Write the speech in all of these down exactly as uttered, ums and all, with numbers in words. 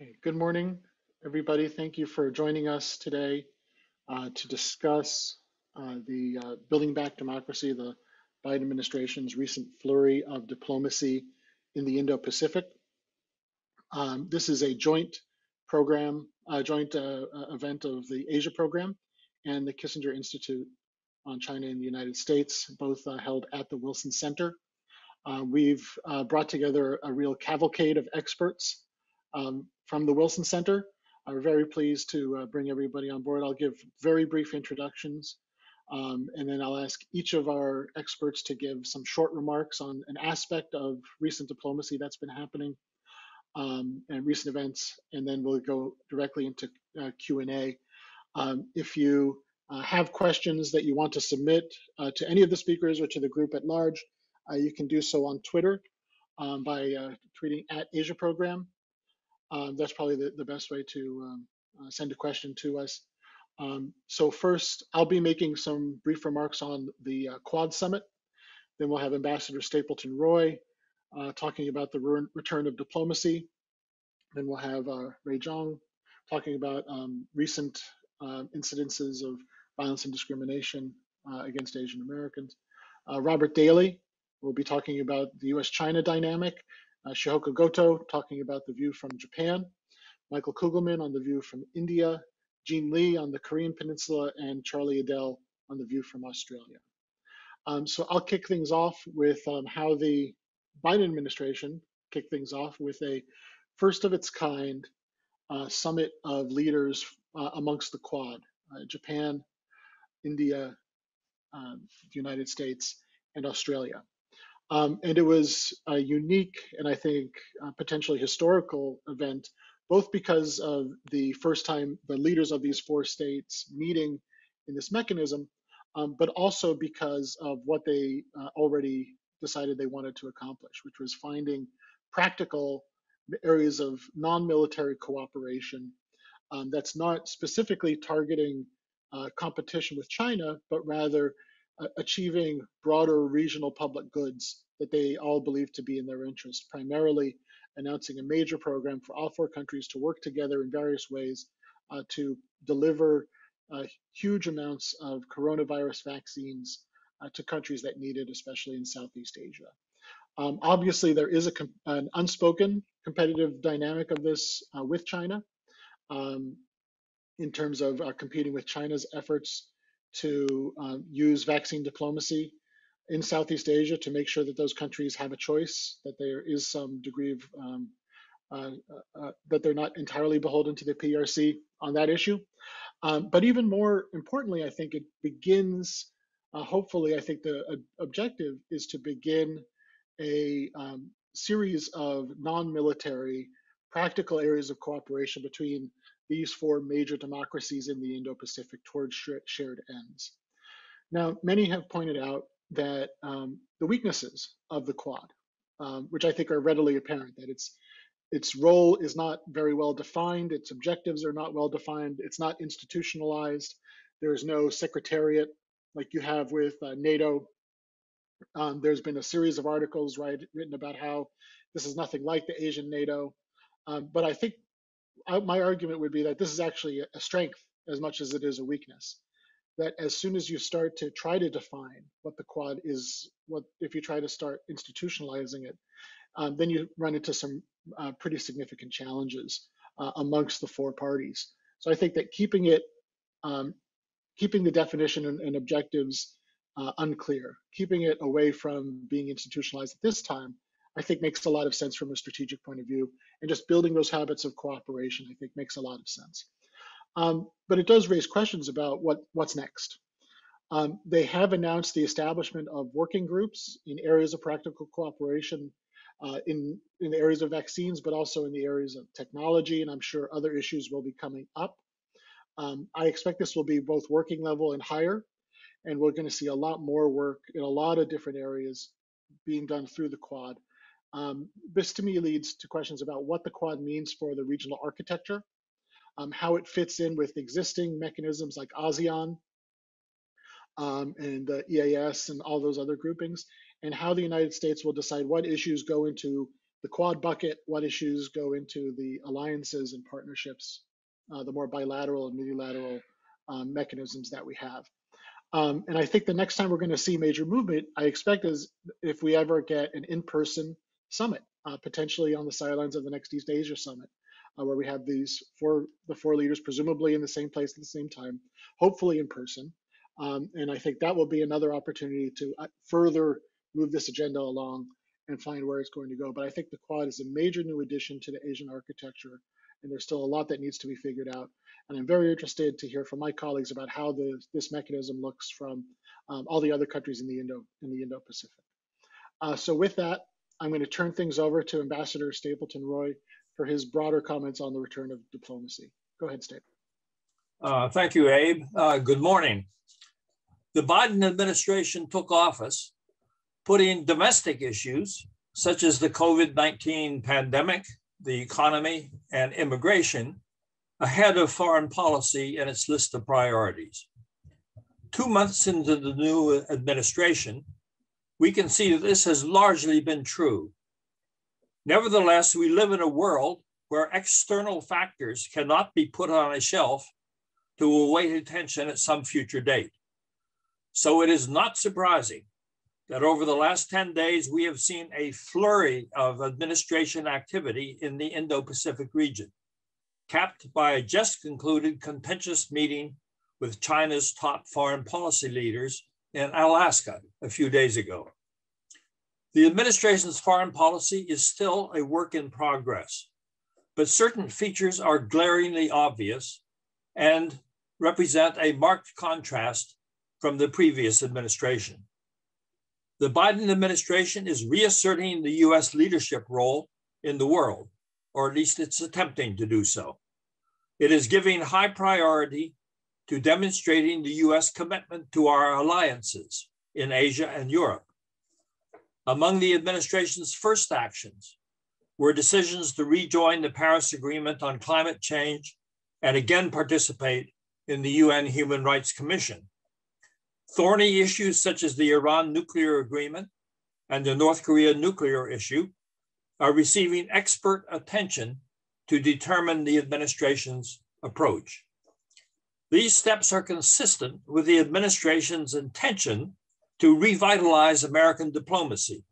Okay, good morning, everybody. Thank you for joining us today uh, to discuss uh, the uh, Building Back Democracy, the Biden administration's recent flurry of diplomacy in the Indo-Pacific. Um, this is a joint program, a uh, joint uh, event of the Asia Program and the Kissinger Institute on China and the United States, both uh, held at the Wilson Center. Uh, we've uh, brought together a real cavalcade of experts Um, from the Wilson Center. I'm very pleased to uh, bring everybody on board. I'll give very brief introductions, um, and then I'll ask each of our experts to give some short remarks on an aspect of recent diplomacy that's been happening um, and recent events, and then we'll go directly into uh, Q and A. Um, if you uh, have questions that you want to submit uh, to any of the speakers or to the group at large, uh, you can do so on Twitter um, by uh, tweeting at Asia Program. Um, that's probably the, the best way to um, uh, send a question to us. Um, so first, I'll be making some brief remarks on the uh, Quad Summit. Then we'll have Ambassador Stapleton Roy uh, talking about the re return of diplomacy. Then we'll have uh, Ray Zhang talking about um, recent uh, incidences of violence and discrimination uh, against Asian Americans. Uh, Robert Daly will be talking about the U S China dynamic. Uh, Shihoko Goto talking about the view from Japan, Michael Kugelman on the view from India, Jean Lee on the Korean Peninsula, and Charlie Adele on the view from Australia. Um, so I'll kick things off with um, how the Biden administration kicked things off with a first of its kind uh, summit of leaders uh, amongst the Quad, uh, Japan, India, uh, the United States, and Australia. Um, and it was a unique and I think uh, potentially historical event, both because of the first time the leaders of these four states meeting in this mechanism, um, but also because of what they uh, already decided they wanted to accomplish, which was finding practical areas of non-military cooperation um, that's not specifically targeting uh, competition with China, but rather achieving broader regional public goods that they all believe to be in their interest, primarily announcing a major program for all four countries to work together in various ways uh, to deliver uh, huge amounts of coronavirus vaccines uh, to countries that need it, especially in Southeast Asia. Um, obviously, there is a an unspoken competitive dynamic of this uh, with China um, in terms of uh, competing with China's efforts to uh, use vaccine diplomacy in Southeast Asia to make sure that those countries have a choice, that there is some degree of, um, uh, uh, that they're not entirely beholden to the P R C on that issue. Um, but even more importantly, I think it begins, uh, hopefully, I think the uh, objective is to begin a um, series of non-military practical areas of cooperation between these four major democracies in the Indo-Pacific towards shared ends. Now, many have pointed out that um, the weaknesses of the Quad, um, which I think are readily apparent, that its its role is not very well defined, its objectives are not well defined, it's not institutionalized, there is no secretariat like you have with uh, NATO. Um, there's been a series of articles right, written about how this is nothing like the Asian NATO, um, but I think my argument would be that this is actually a strength as much as it is a weakness. That as soon as you start to try to define what the Quad is, what if you try to start institutionalizing it, um, then you run into some uh, pretty significant challenges uh, amongst the four parties. So I think that keeping it, um, keeping the definition and, and objectives uh, unclear, keeping it away from being institutionalized at this time, I think makes a lot of sense from a strategic point of view, and just building those habits of cooperation, I think makes a lot of sense. Um, but it does raise questions about what, what's next. Um, they have announced the establishment of working groups in areas of practical cooperation, uh, in, in the areas of vaccines, but also in the areas of technology, and I'm sure other issues will be coming up. Um, I expect this will be both working level and higher, and we're gonna see a lot more work in a lot of different areas being done through the Quad. Um, this to me leads to questions about what the Quad means for the regional architecture, um, how it fits in with existing mechanisms like ASEAN um, and the E A S and all those other groupings, and how the United States will decide what issues go into the Quad bucket, what issues go into the alliances and partnerships, uh, the more bilateral and multilateral um, mechanisms that we have. Um, and I think the next time we're going to see major movement, I expect, is if we ever get an in-person summit, uh, potentially on the sidelines of the next East Asia Summit, uh, where we have these four, the four leaders, presumably in the same place at the same time, hopefully in person. Um, and I think that will be another opportunity to further move this agenda along and find where it's going to go. But I think the Quad is a major new addition to the Asian architecture, and there's still a lot that needs to be figured out. And I'm very interested to hear from my colleagues about how the, this mechanism looks from um, all the other countries in the Indo in the Indo-Pacific. Uh, so with that, I'm going to turn things over to Ambassador Stapleton Roy for his broader comments on the return of diplomacy. Go ahead, Stapleton. Uh, thank you, Abe. Uh, good morning. The Biden administration took office, putting domestic issues such as the COVID nineteen pandemic, the economy, and immigration ahead of foreign policy and its list of priorities. Two months into the new administration, we can see that this has largely been true. Nevertheless, we live in a world where external factors cannot be put on a shelf to await attention at some future date. So it is not surprising that over the last ten days, we have seen a flurry of administration activity in the Indo-Pacific region, capped by a just concluded contentious meeting with China's top foreign policy leaders in Alaska a few days ago. The administration's foreign policy is still a work in progress, but certain features are glaringly obvious and represent a marked contrast from the previous administration. The Biden administration is reasserting the U S leadership role in the world, or at least it's attempting to do so. It is giving high priority to demonstrating the U S commitment to our alliances in Asia and Europe. Among the administration's first actions were decisions to rejoin the Paris Agreement on climate change and again participate in the U N Human Rights Commission. Thorny issues such as the Iran nuclear agreement and the North Korea nuclear issue are receiving expert attention to determine the administration's approach. These steps are consistent with the administration's intention to revitalize American diplomacy,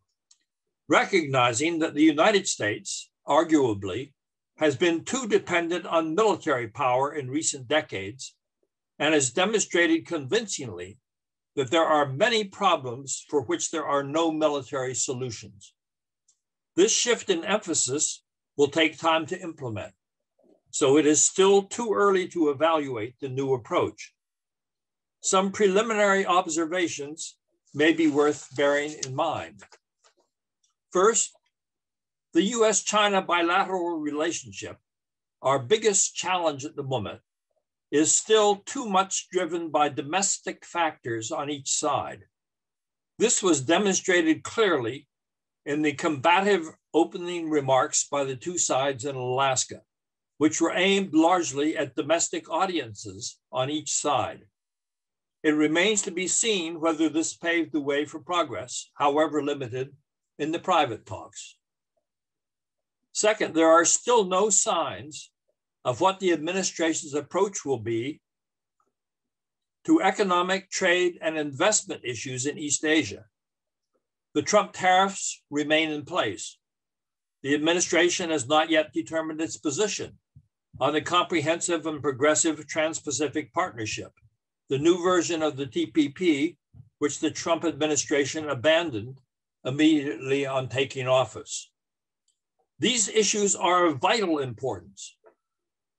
recognizing that the United States, arguably, has been too dependent on military power in recent decades and has demonstrated convincingly that there are many problems for which there are no military solutions. This shift in emphasis will take time to implement, so it is still too early to evaluate the new approach. Some preliminary observations may be worth bearing in mind. First, the U S China bilateral relationship, our biggest challenge at the moment, is still too much driven by domestic factors on each side. This was demonstrated clearly in the combative opening remarks by the two sides in Alaska, which were aimed largely at domestic audiences on each side. It remains to be seen whether this paved the way for progress, however limited, in the private talks. Second, there are still no signs of what the administration's approach will be to economic, trade, and investment issues in East Asia. The Trump tariffs remain in place. The administration has not yet determined its position on the comprehensive and progressive Trans-Pacific Partnership, the new version of the T P P, which the Trump administration abandoned immediately on taking office. These issues are of vital importance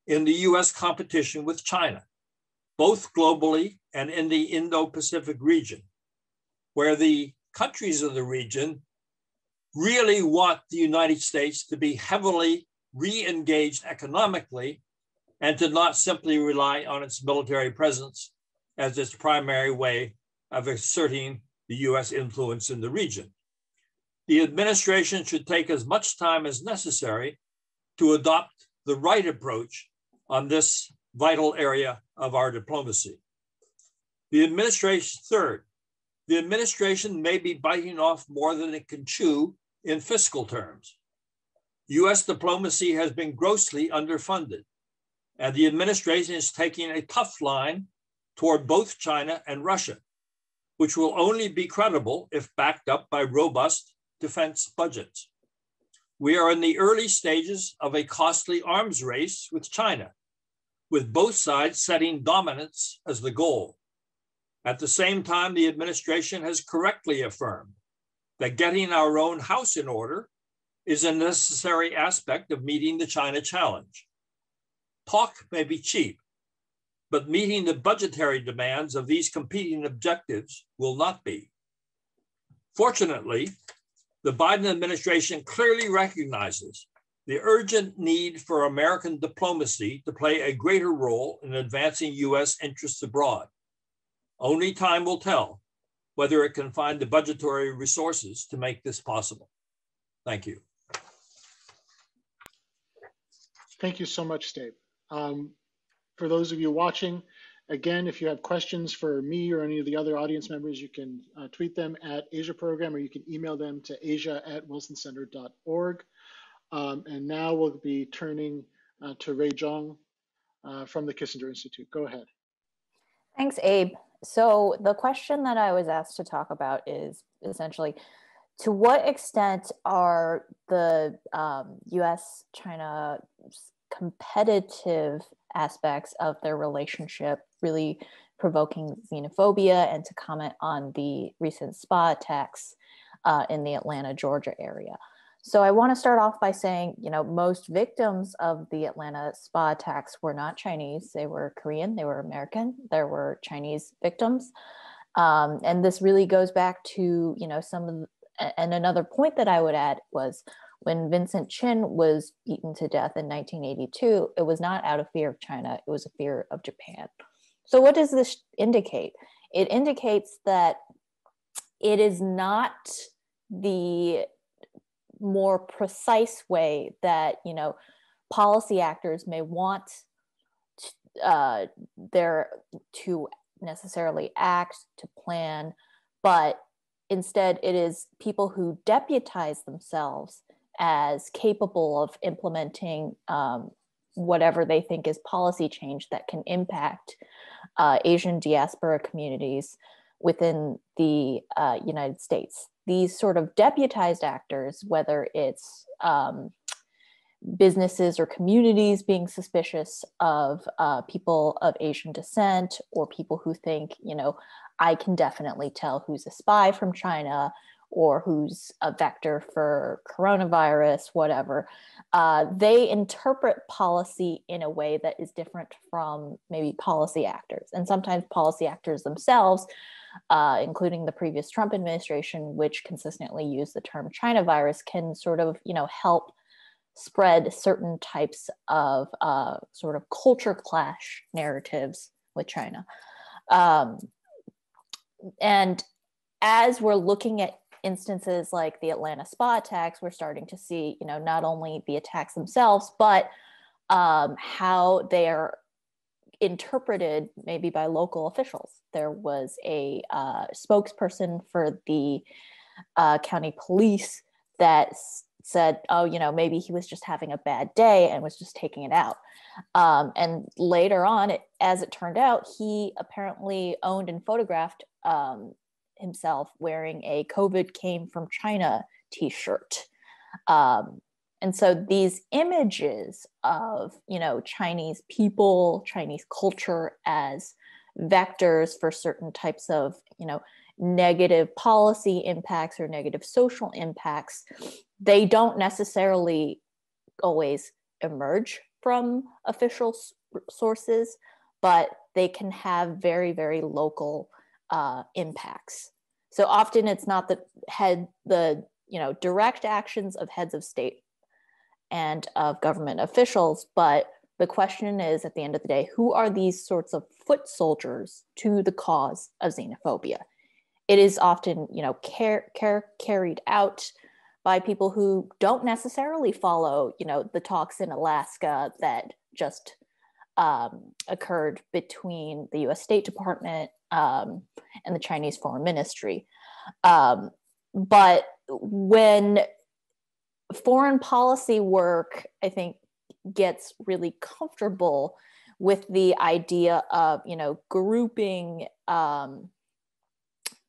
in the U S competition with China, both globally and in the Indo-Pacific region, where the countries of the region really want the United States to be heavily re-engaged economically and to not simply rely on its military presence as its primary way of asserting the U S influence in the region. The administration should take as much time as necessary to adopt the right approach on this vital area of our diplomacy. The administration, third, the administration may be biting off more than it can chew in fiscal terms, U S diplomacy has been grossly underfunded, and the administration is taking a tough line toward both China and Russia, which will only be credible if backed up by robust defense budgets. We are in the early stages of a costly arms race with China, with both sides setting dominance as the goal. At the same time, the administration has correctly affirmed that getting our own house in order is a necessary aspect of meeting the China challenge. Talk may be cheap, but meeting the budgetary demands of these competing objectives will not be. Fortunately, the Biden administration clearly recognizes the urgent need for American diplomacy to play a greater role in advancing U S interests abroad. Only time will tell whether it can find the budgetary resources to make this possible. Thank you. Thank you so much, Dave. Um, for those of you watching, again, if you have questions for me or any of the other audience members, you can uh, tweet them at Asia Program, or you can email them to asia at wilson center dot org. Um, and now we'll be turning uh, to Ray Zhang uh, from the Kissinger Institute. Go ahead. Thanks, Abe. So the question that I was asked to talk about is essentially, to what extent are the um, U S China competitive aspects of their relationship really provoking xenophobia? And to comment on the recent spa attacks uh, in the Atlanta, Georgia area. So I want to start off by saying, you know, most victims of the Atlanta spa attacks were not Chinese. They were Korean, they were American, there were Chinese victims. Um, and this really goes back to, you know, some of the, and another point that I would add was when Vincent Chin was beaten to death in nineteen eighty-two, it was not out of fear of China, it was a fear of Japan. So what does this indicate? It indicates that it is not the more precise way that, you know, policy actors may want uh, their to necessarily act, to plan, but instead, it is people who deputize themselves as capable of implementing um, whatever they think is policy change that can impact uh, Asian diaspora communities within the uh, United States. These sort of deputized actors, whether it's um, businesses or communities being suspicious of uh, people of Asian descent, or people who think, you know, I can definitely tell who's a spy from China or who's a vector for coronavirus, whatever. Uh, they interpret policy in a way that is different from maybe policy actors. And sometimes policy actors themselves, uh, including the previous Trump administration, which consistently used the term China virus, can sort of, you know, help spread certain types of uh, sort of culture clash narratives with China. Um, And as we're looking at instances like the Atlanta spa attacks, we're starting to see, you know, not only the attacks themselves, but um, how they are interpreted maybe by local officials. There was a uh, spokesperson for the uh, county police that said, oh, you know, maybe he was just having a bad day and was just taking it out. Um, and later on, it, as it turned out, he apparently owned and photographed Um, himself wearing a COVID came from China t-shirt. Um, and so these images of, you know, Chinese people, Chinese culture as vectors for certain types of, you know, negative policy impacts or negative social impacts, they don't necessarily always emerge from official sources, but they can have very, very local Uh, impacts. So often it's not the head, the, you know, direct actions of heads of state and of government officials, but the question is at the end of the day, who are these sorts of foot soldiers to the cause of xenophobia? It is often, you know, care, care carried out by people who don't necessarily follow, you know, the talks in Alaska that just um, occurred between the U S State Department Um, and the Chinese Foreign Ministry. Um, but when foreign policy work, I think, gets really comfortable with the idea of, you know, grouping um,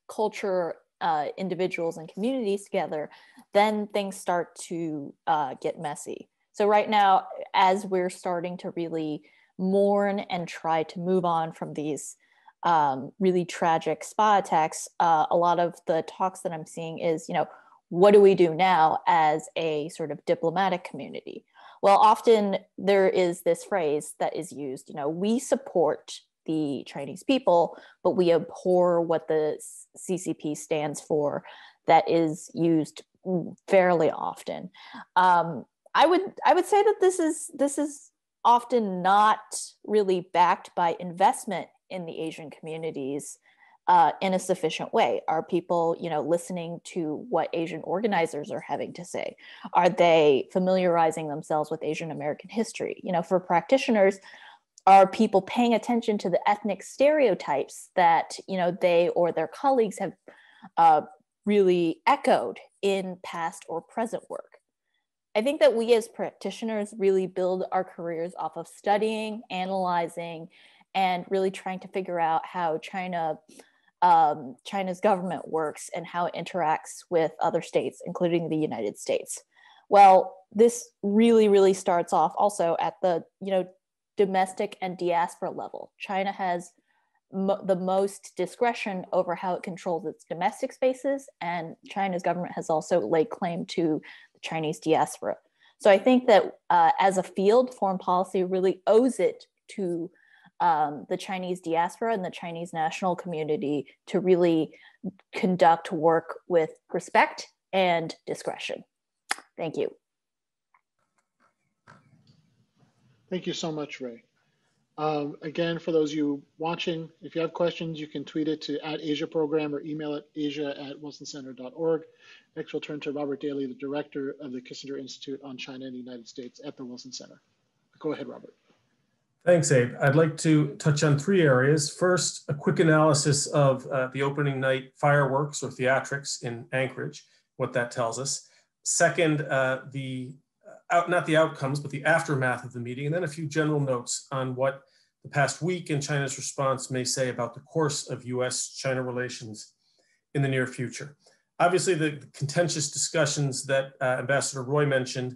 culture, uh, individuals and communities together, then things start to uh, get messy. So right now, as we're starting to really mourn and try to move on from these um, really tragic spy attacks, uh, a lot of the talks that I'm seeing is, you know, what do we do now as a sort of diplomatic community? Well, often there is this phrase that is used, you know, we support the Chinese people, but we abhor what the C C P stands for. That is used fairly often. Um, I would I would say that this is this is often not really backed by investment in the Asian communities uh, in a sufficient way. Are people, you know, listening to what Asian organizers are having to say? Are they familiarizing themselves with Asian American history? You know, for practitioners, are people paying attention to the ethnic stereotypes that, you know, they or their colleagues have uh, really echoed in past or present work? I think that we as practitioners really build our careers off of studying, analyzing, and really trying to figure out how China Um, China's government works and how it interacts with other states, including the United States. Well, this really, really starts off also at the, you know, domestic and diaspora level. China has mo- the most discretion over how it controls its domestic spaces, and China's government has also laid claim to the Chinese diaspora. So I think that uh, as a field, foreign policy really owes it to Um, the Chinese diaspora and the Chinese national community to really conduct work with respect and discretion. Thank you. Thank you so much, Ray. Um, again, for those of you watching, if you have questions, you can tweet it to at Asia Program or email it asia at wilson center dot org. Next, we'll turn to Robert Daly, the director of the Kissinger Institute on China and the United States at the Wilson Center. Go ahead, Robert. Thanks, Abe. I'd like to touch on three areas. First, a quick analysis of uh, the opening night fireworks or theatrics in Anchorage, what that tells us. Second, uh, the out, not the outcomes, but the aftermath of the meeting, and then a few general notes on what the past week and China's response may say about the course of U S China relations in the near future. Obviously, the contentious discussions that uh, Ambassador Roy mentioned,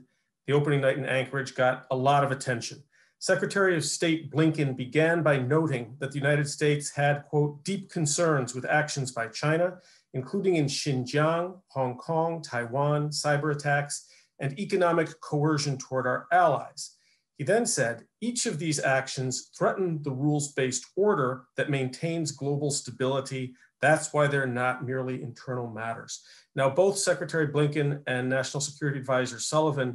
the opening night in Anchorage, got a lot of attention. Secretary of State Blinken began by noting that the United States had, quote, deep concerns with actions by China, including in Xinjiang, Hong Kong, Taiwan, cyber attacks, and economic coercion toward our allies. He then said, each of these actions threaten the rules-based order that maintains global stability. That's why they're not merely internal matters. Now, both Secretary Blinken and National Security Advisor Sullivan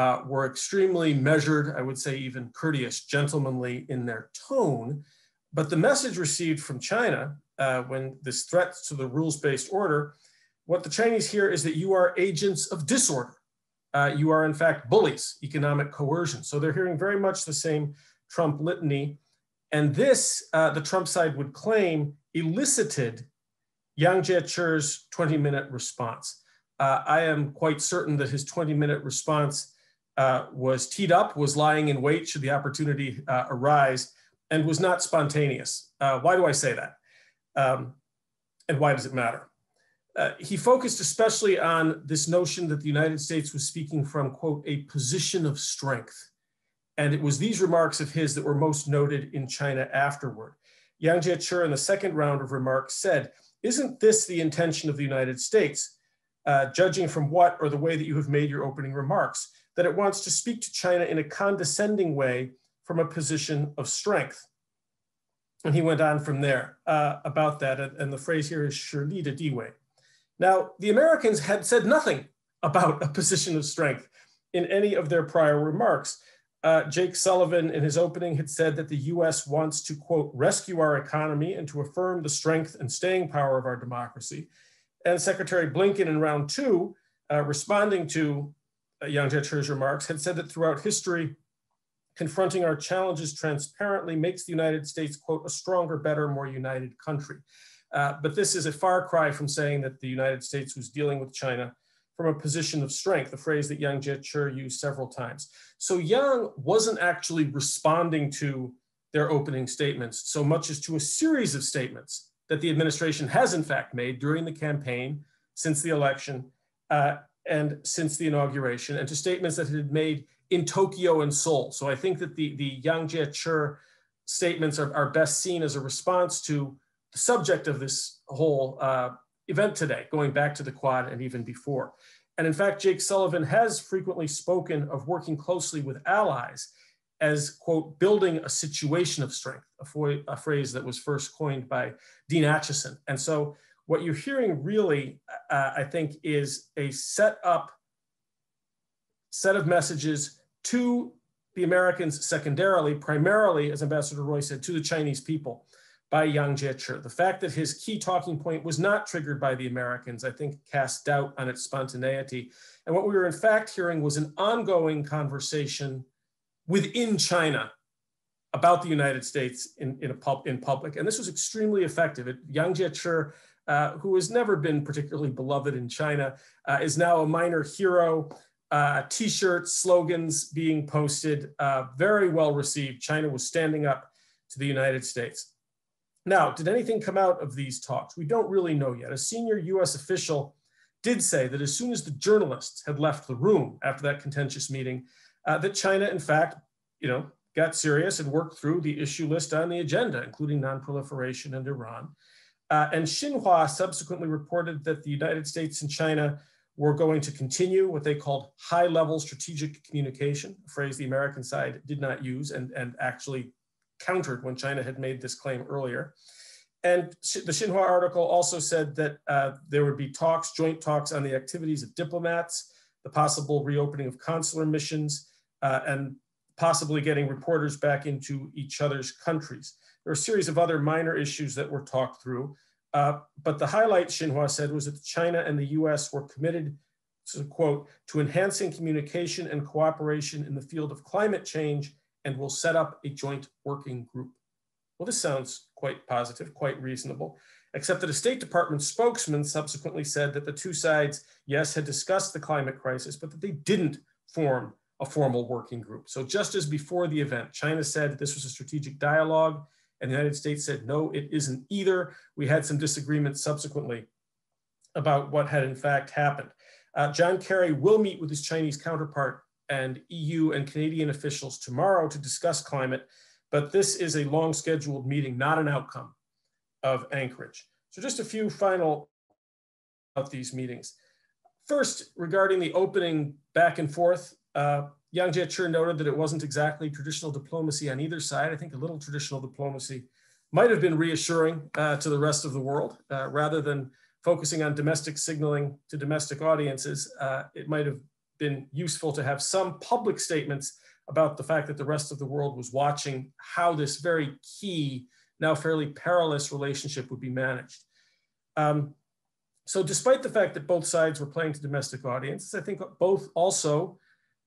Uh, were extremely measured, I would say even courteous, gentlemanly in their tone. But the message received from China uh, when this threat to the rules-based order, what the Chinese hear is that you are agents of disorder. Uh, you are in fact bullies, economic coercion. So they're hearing very much the same Trump litany. And this, uh, the Trump side would claim, elicited Yang Jiechi's twenty minute response. Uh, I am quite certain that his twenty minute response Uh, was teed up, was lying in wait should the opportunity uh, arise, and was not spontaneous. Uh, why do I say that? Um, and why does it matter? Uh, he focused especially on this notion that the United States was speaking from, quote, a position of strength. And it was these remarks of his that were most noted in China afterward. Yang Jiechi in the second round of remarks said, isn't this the intention of the United States, uh, judging from what or the way that you have made your opening remarks? That it wants to speak to China in a condescending way from a position of strength. And he went on from there uh, about that. And the phrase here is "Shirlida Diwe." Now, the Americans had said nothing about a position of strength in any of their prior remarks. Uh, Jake Sullivan in his opening had said that the U S wants to, quote, rescue our economy and to affirm the strength and staying power of our democracy. And Secretary Blinken in round two, uh, responding to Uh, Yang Jiechi's remarks, had said that throughout history, confronting our challenges transparently makes the United States, quote, a stronger, better, more united country. Uh, but this is a far cry from saying that the United States was dealing with China from a position of strength, a phrase that Yang Jiechi used several times. So Yang wasn't actually responding to their opening statements so much as to a series of statements that the administration has in fact made during the campaign, since the election, uh, and since the inauguration, and to statements that it had made in Tokyo and Seoul. So I think that the, the Yang Jiechi statements are, are best seen as a response to the subject of this whole uh, event today, going back to the Quad and even before. And in fact, Jake Sullivan has frequently spoken of working closely with allies as, quote, building a situation of strength, a, a phrase that was first coined by Dean Acheson. And so what you're hearing really, uh, I think, is a set up set of messages to the Americans secondarily, primarily, as Ambassador Roy said, to the Chinese people, by Yang Jiechi. The fact that his key talking point was not triggered by the Americans, I think, cast doubt on its spontaneity. And what we were in fact hearing was an ongoing conversation within China about the United States in, in, a pub, in public. And this was extremely effective. It, Yang Jiechi, uh, who has never been particularly beloved in China, uh, is now a minor hero. Uh, T-shirts, slogans being posted, uh, very well received. China was standing up to the United States. Now, did anything come out of these talks? We don't really know yet. A senior U S official did say that as soon as the journalists had left the room after that contentious meeting, uh, that China, in fact, you know, got serious and worked through the issue list on the agenda, including non-proliferation and Iran. Uh, and Xinhua subsequently reported that the United States and China were going to continue what they called high-level strategic communication, a phrase the American side did not use and, and actually countered when China had made this claim earlier. And the Xinhua article also said that uh, there would be talks, joint talks on the activities of diplomats, the possible reopening of consular missions, uh, and possibly getting reporters back into each other's countries. There were a series of other minor issues that were talked through, uh, but the highlight, Xinhua said, was that China and the U S were committed to, quote, to enhancing communication and cooperation in the field of climate change, and will set up a joint working group. Well, this sounds quite positive, quite reasonable, except that a State Department spokesman subsequently said that the two sides, yes, had discussed the climate crisis, but that they didn't form a formal working group. So just as before the event, China said this was a strategic dialogue, and the United States said, no, it isn't either. We had some disagreements subsequently about what had in fact happened. Uh, John Kerry will meet with his Chinese counterpart and E U and Canadian officials tomorrow to discuss climate, but this is a long scheduled meeting, not an outcome of Anchorage. So just a few final of these meetings. First, regarding the opening back and forth, uh, Yang Jiechi noted that it wasn't exactly traditional diplomacy on either side. I think a little traditional diplomacy might have been reassuring uh, to the rest of the world, uh, rather than focusing on domestic signaling to domestic audiences. Uh, it might have been useful to have some public statements about the fact that the rest of the world was watching how this very key, now fairly perilous relationship would be managed. Um, so despite the fact that both sides were playing to domestic audiences, I think both also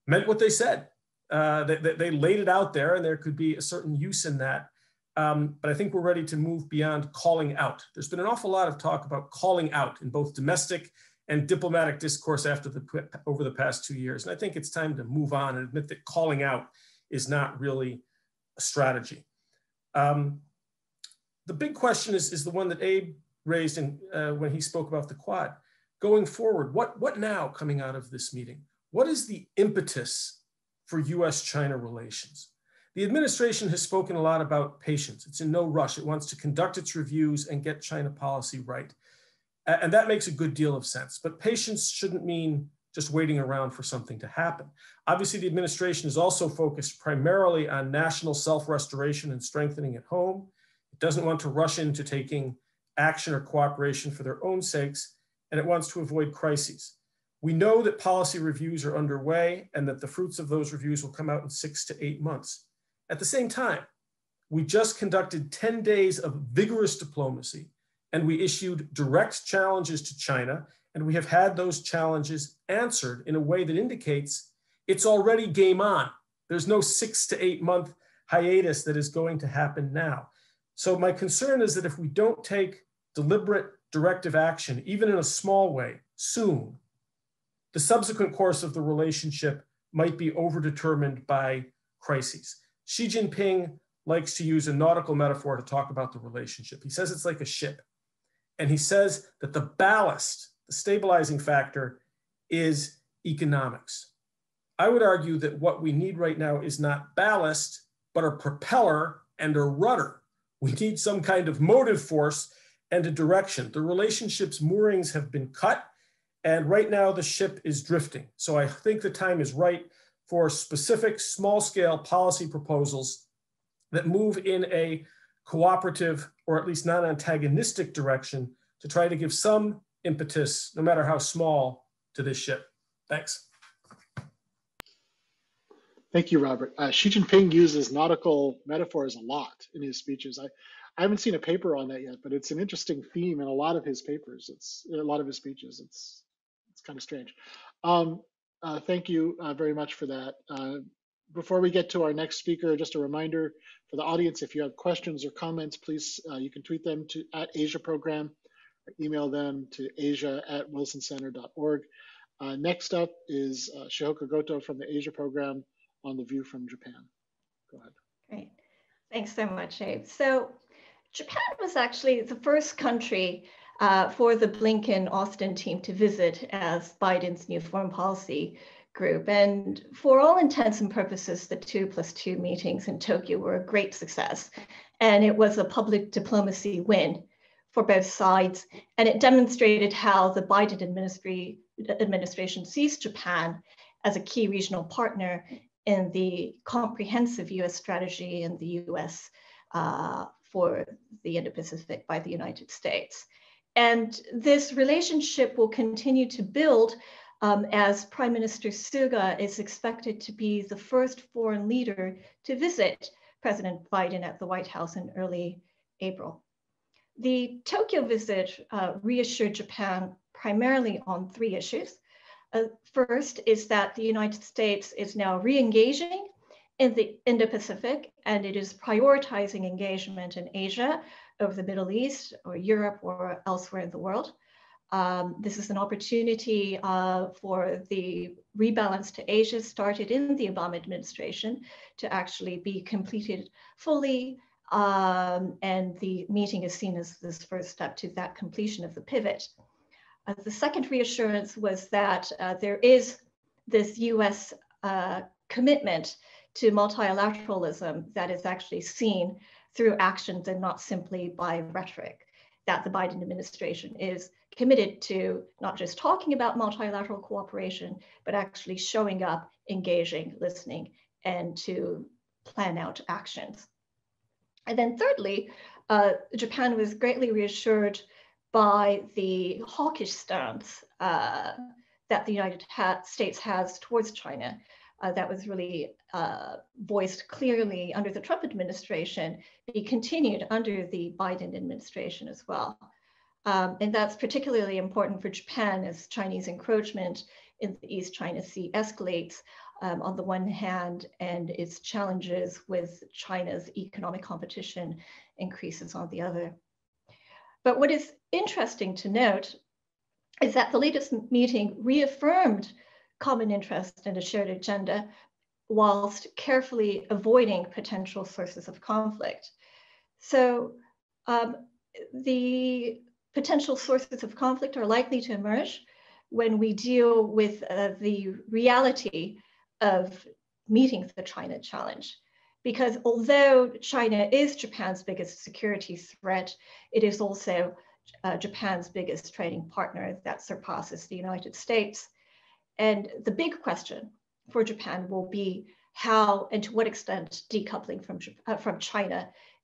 meant what they said. Uh, they, they laid it out there, and there could be a certain use in that. Um, but I think we're ready to move beyond calling out. There's been an awful lot of talk about calling out in both domestic and diplomatic discourse after the, over the past two years. And I think it's time to move on and admit that calling out is not really a strategy. Um, the big question is, is the one that Abe raised in, uh, when he spoke about the Quad. Going forward, what, what now coming out of this meeting? What is the impetus for U S China relations? The administration has spoken a lot about patience. It's in no rush. It wants to conduct its reviews and get China policy right. And that makes a good deal of sense, but patience shouldn't mean just waiting around for something to happen. Obviously, the administration is also focused primarily on national self-restoration and strengthening at home. It doesn't want to rush into taking action or cooperation for their own sakes, and it wants to avoid crises. We know that policy reviews are underway and that the fruits of those reviews will come out in six to eight months. At the same time, we just conducted ten days of vigorous diplomacy, and we issued direct challenges to China, and we have had those challenges answered in a way that indicates it's already game on. There's no six to eight month hiatus that is going to happen now. So my concern is that if we don't take deliberate directive action, even in a small way, soon, the subsequent course of the relationship might be overdetermined by crises. Xi Jinping likes to use a nautical metaphor to talk about the relationship. He says it's like a ship. And he says that the ballast, the stabilizing factor, is economics. I would argue that what we need right now is not ballast, but a propeller and a rudder. We need some kind of motive force and a direction. The relationship's moorings have been cut, and right now the ship is drifting. So I think the time is right for specific small-scale policy proposals that move in a cooperative or at least non-antagonistic direction to try to give some impetus, no matter how small, to this ship. Thanks. Thank you, Robert. Uh, Xi Jinping uses nautical metaphors a lot in his speeches. I, I haven't seen a paper on that yet, but it's an interesting theme in a lot of his papers. It's in a lot of his speeches. It's it's kind of strange. Um, uh, thank you uh, very much for that. Uh, Before we get to our next speaker, just a reminder for the audience, if you have questions or comments, please, uh, you can tweet them to at Asia Program, or email them to asia at wilson center dot org. Uh, next up is uh, Shihoko Goto from the Asia Program on The View from Japan. Go ahead. Great. Thanks so much, Abe. So Japan was actually the first country uh, for the Blinken-Austin team to visit as Biden's new foreign policy group. And for all intents and purposes, the two plus two meetings in Tokyo were a great success. And it was a public diplomacy win for both sides. And it demonstrated how the Biden administri- administration sees Japan as a key regional partner in the comprehensive U S strategy and the U S uh, for the Indo-Pacific by the United States. And this relationship will continue to build Um, as Prime Minister Suga is expected to be the first foreign leader to visit President Biden at the White House in early April. The Tokyo visit uh, reassured Japan primarily on three issues. Uh, first is that the United States is now re-engaging in the Indo-Pacific, and it is prioritizing engagement in Asia over the Middle East or Europe or elsewhere in the world. Um, this is an opportunity uh, for the rebalance to Asia started in the Obama administration to actually be completed fully. Um, and the meeting is seen as this first step to that completion of the pivot. Uh, the second reassurance was that uh, there is this U S uh, commitment to multilateralism that is actually seen through actions and not simply by rhetoric, that the Biden administration is committed to not just talking about multilateral cooperation, but actually showing up, engaging, listening, and to plan out actions. And then thirdly, uh, Japan was greatly reassured by the hawkish stance uh, that the United ha- States has towards China. Uh, that was really uh, voiced clearly under the Trump administration, be continued under the Biden administration as well. Um, and that's particularly important for Japan as Chinese encroachment in the East China Sea escalates um, on the one hand, and its challenges with China's economic competition increases on the other. But what is interesting to note is that the latest meeting reaffirmed common interest and a shared agenda whilst carefully avoiding potential sources of conflict. So um, the potential sources of conflict are likely to emerge when we deal with uh, the reality of meeting the China challenge. Because although China is Japan's biggest security threat, it is also uh, Japan's biggest trading partner that surpasses the United States. And the big question for Japan will be how and to what extent decoupling from, uh, from China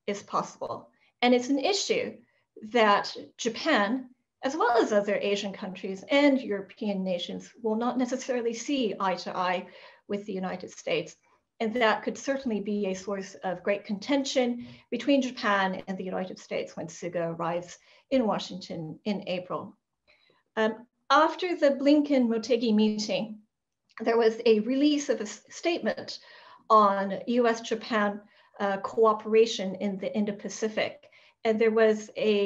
is possible. And it's an issue that Japan, as well as other Asian countries and European nations, will not necessarily see eye to eye with the United States. And that could certainly be a source of great contention between Japan and the United States when Suga arrives in Washington in April. Um, After the Blinken-Motegi meeting, there was a release of a statement on U S Japan uh, cooperation in the Indo-Pacific, and there was a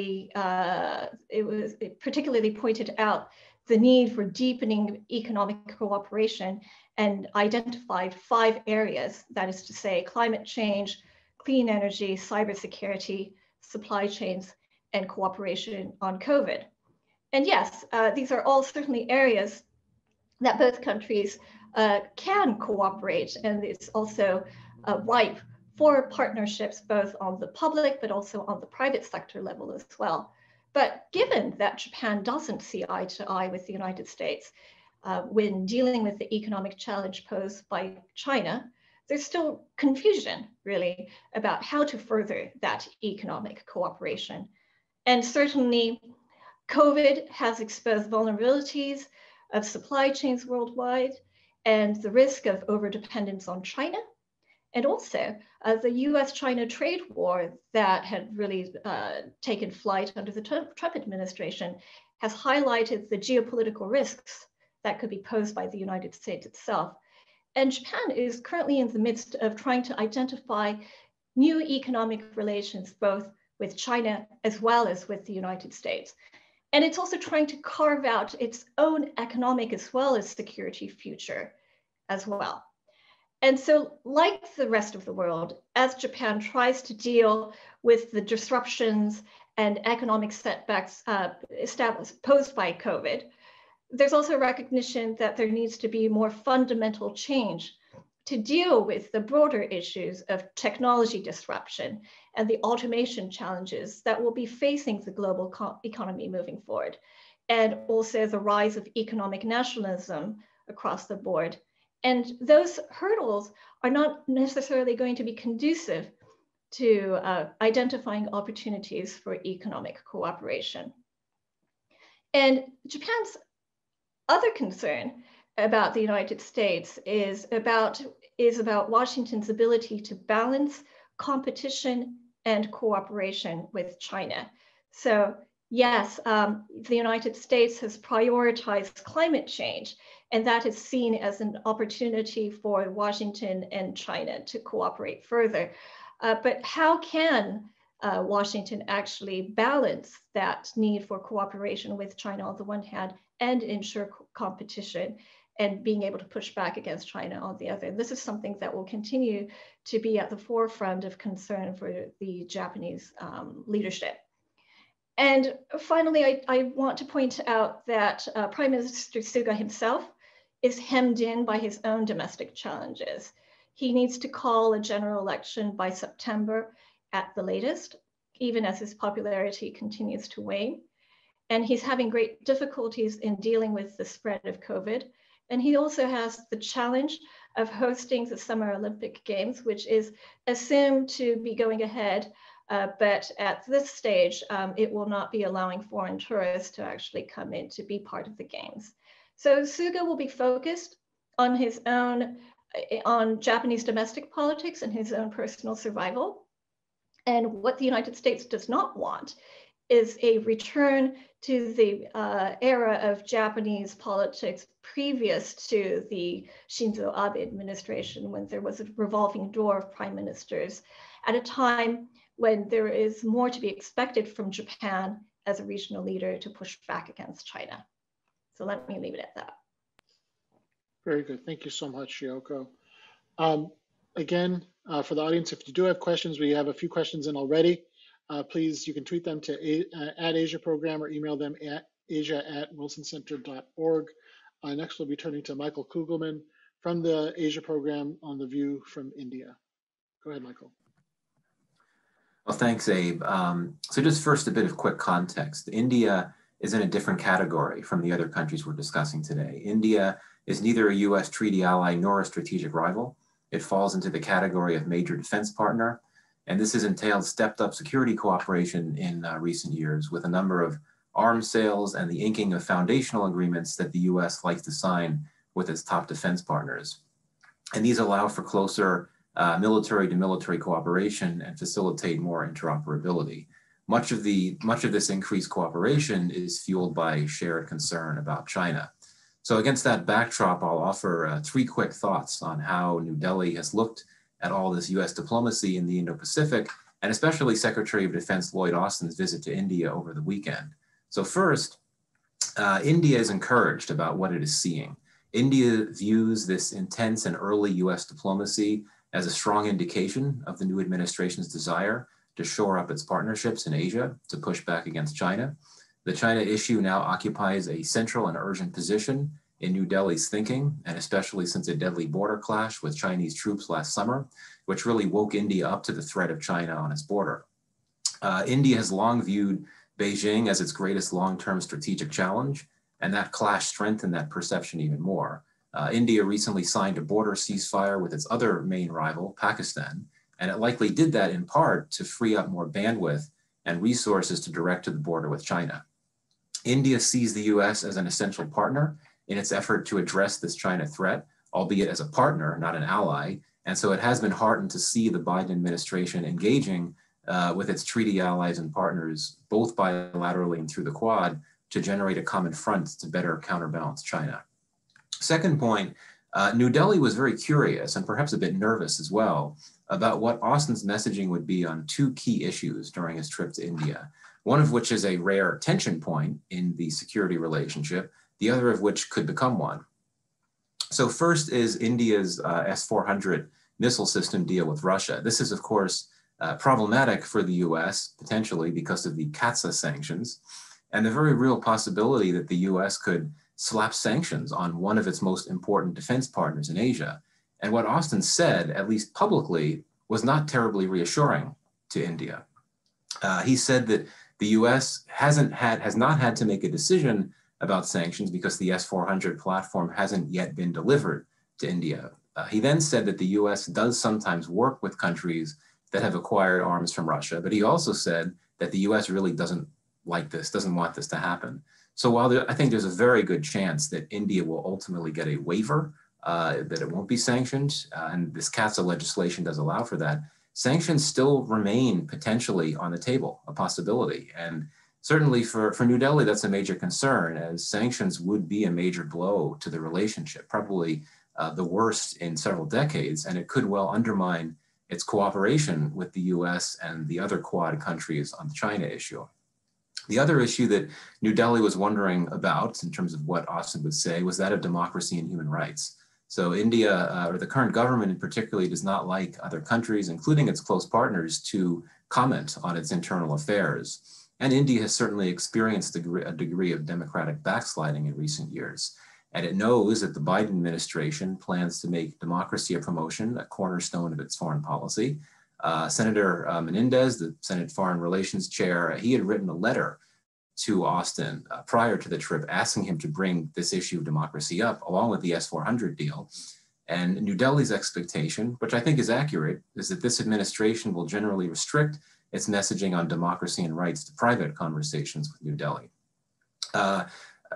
uh, it was it particularly pointed out the need for deepening economic cooperation and identified five areas, that is to say, climate change, clean energy, cybersecurity, supply chains, and cooperation on COVID. And yes, uh, these are all certainly areas that both countries uh, can cooperate, and it's also uh, ripe for partnerships both on the public but also on the private sector level as well. But given that Japan doesn't see eye to eye with the United States uh, when dealing with the economic challenge posed by China, there's still confusion really about how to further that economic cooperation. And certainly COVID has exposed vulnerabilities of supply chains worldwide and the risk of overdependence on China. And also uh, the U S China trade war that had really uh, taken flight under the Trump administration has highlighted the geopolitical risks that could be posed by the United States itself. And Japan is currently in the midst of trying to identify new economic relations, both with China as well as with the United States. And it's also trying to carve out its own economic as well as security future as well. And so, like the rest of the world, as Japan tries to deal with the disruptions and economic setbacks uh, posed by COVID, there's also a recognition that there needs to be more fundamental change to deal with the broader issues of technology disruption and the automation challenges that will be facing the global economy moving forward, and also the rise of economic nationalism across the board. And those hurdles are not necessarily going to be conducive to uh, identifying opportunities for economic cooperation. And Japan's other concern about the United States is about, is about Washington's ability to balance competition and cooperation with China. So yes, um, the United States has prioritized climate change, and that is seen as an opportunity for Washington and China to cooperate further. Uh, but how can uh, Washington actually balance that need for cooperation with China on the one hand and ensure competition and being able to push back against China on the other? And this is something that will continue to be at the forefront of concern for the Japanese um, leadership. And finally, I, I want to point out that uh, Prime Minister Suga himself is hemmed in by his own domestic challenges. He needs to call a general election by September at the latest, even as his popularity continues to wane. And he's having great difficulties in dealing with the spread of COVID. And he also has the challenge of hosting the Summer Olympic Games, which is assumed to be going ahead. Uh, but at this stage, um, it will not be allowing foreign tourists to actually come in to be part of the games. So Suga will be focused on his own, on Japanese domestic politics and his own personal survival. And what the United States does not want is a return to the uh, era of Japanese politics previous to the Shinzo Abe administration, when there was a revolving door of prime ministers at a time when there is more to be expected from Japan as a regional leader to push back against China. So let me leave it at that. Very good. Thank you so much, Shihoko. Um, again, uh, for the audience, if you do have questions, we have a few questions in already. Uh, please, you can tweet them to a, uh, at Asia Program or email them at asia at wilson center dot org. Uh, next, we'll be turning to Michael Kugelman from the Asia Program on The View from India. Go ahead, Michael. Well, thanks, Abe. Um, so just first, a bit of quick context. India is in a different category from the other countries we're discussing today. India is neither a U S treaty ally nor a strategic rival. It falls into the category of major defense partner. And this has entailed stepped up security cooperation in uh, recent years, with a number of arms sales and the inking of foundational agreements that the U S likes to sign with its top defense partners. And these allow for closer Uh, military to military cooperation and facilitate more interoperability. Much of the much of this increased cooperation is fueled by shared concern about China. So against that backdrop, I'll offer uh, three quick thoughts on how New Delhi has looked at all this U S diplomacy in the Indo-Pacific, and especially Secretary of Defense Lloyd Austin's visit to India over the weekend. So first, uh, India is encouraged about what it is seeing. India views this intense and early U S diplomacy as a strong indication of the new administration's desire to shore up its partnerships in Asia to push back against China. The China issue now occupies a central and urgent position in New Delhi's thinking, and especially since a deadly border clash with Chinese troops last summer, which really woke India up to the threat of China on its border. Uh, India has long viewed Beijing as its greatest long-term strategic challenge, and that clash strengthened that perception even more. Uh, India recently signed a border ceasefire with its other main rival, Pakistan, and it likely did that in part to free up more bandwidth and resources to direct to the border with China. India sees the U S as an essential partner in its effort to address this China threat, albeit as a partner, not an ally. And so it has been heartened to see the Biden administration engaging uh, with its treaty allies and partners, both bilaterally and through the Quad, to generate a common front to better counterbalance China. Second point, uh, New Delhi was very curious and perhaps a bit nervous as well about what Austin's messaging would be on two key issues during his trip to India, one of which is a rare tension point in the security relationship, the other of which could become one. So first is India's uh, S four hundred missile system deal with Russia. This is, of course, uh, problematic for the U S, potentially because of the CAATSA sanctions, and the very real possibility that the U S could slap sanctions on one of its most important defense partners in Asia. And what Austin said, at least publicly, was not terribly reassuring to India. Uh, he said that the U S hasn't had, has not had to make a decision about sanctions because the S four hundred platform hasn't yet been delivered to India. Uh, he then said that the U S does sometimes work with countries that have acquired arms from Russia, but he also said that the U S really doesn't like this, doesn't want this to happen. So while there, I think there's a very good chance that India will ultimately get a waiver, uh, that it won't be sanctioned, uh, and this CAATSA legislation does allow for that, sanctions still remain potentially on the table, a possibility. And certainly for, for New Delhi, that's a major concern, as sanctions would be a major blow to the relationship, probably uh, the worst in several decades, and it could well undermine its cooperation with the U S and the other Quad countries on the China issue. The other issue that New Delhi was wondering about, in terms of what Austin would say, was that of democracy and human rights. So India, uh, or the current government in particular, does not like other countries, including its close partners, to comment on its internal affairs. And India has certainly experienced a degree of democratic backsliding in recent years. And it knows that the Biden administration plans to make democracy a promotion, a cornerstone of its foreign policy. Uh, Senator uh, Menendez, the Senate Foreign Relations Chair, he had written a letter to Austin uh, prior to the trip asking him to bring this issue of democracy up along with the S four hundred deal. And New Delhi's expectation, which I think is accurate, is that this administration will generally restrict its messaging on democracy and rights to private conversations with New Delhi. Uh,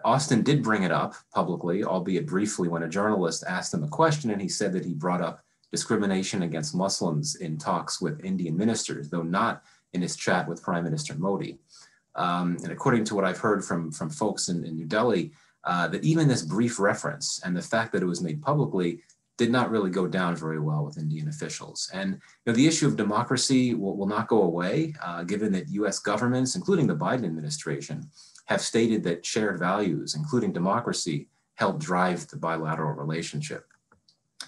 Austin did bring it up publicly, albeit briefly, when a journalist asked him a question, and he said that he brought up discrimination against Muslims in talks with Indian ministers, though not in his chat with Prime Minister Modi. Um, and according to what I've heard from, from folks in, in New Delhi, uh, that even this brief reference and the fact that it was made publicly did not really go down very well with Indian officials. And you know, the issue of democracy will, will not go away, uh, given that U S governments, including the Biden administration, have stated that shared values, including democracy, help drive the bilateral relationship.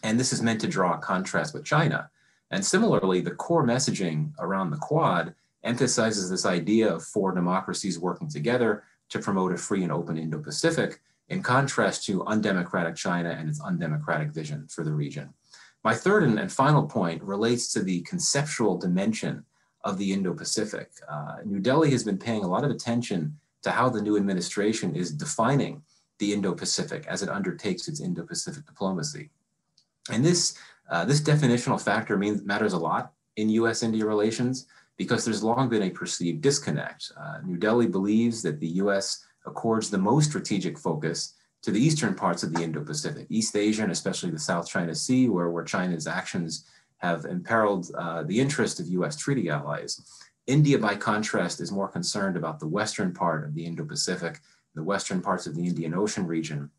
And this is meant to draw a contrast with China. And similarly, the core messaging around the Quad emphasizes this idea of four democracies working together to promote a free and open Indo-Pacific, in contrast to undemocratic China and its undemocratic vision for the region. My third and final point relates to the conceptual dimension of the Indo-Pacific. Uh, New Delhi has been paying a lot of attention to how the new administration is defining the Indo-Pacific as it undertakes its Indo-Pacific diplomacy. And this, uh, this definitional factor means, matters a lot in U S-India relations, because there's long been a perceived disconnect. Uh, New Delhi believes that the U S accords the most strategic focus to the eastern parts of the Indo-Pacific, East Asia, and especially the South China Sea, where, where China's actions have imperiled uh, the interest of U S treaty allies. India, by contrast, is more concerned about the western part of the Indo-Pacific, the western parts of the Indian Ocean region,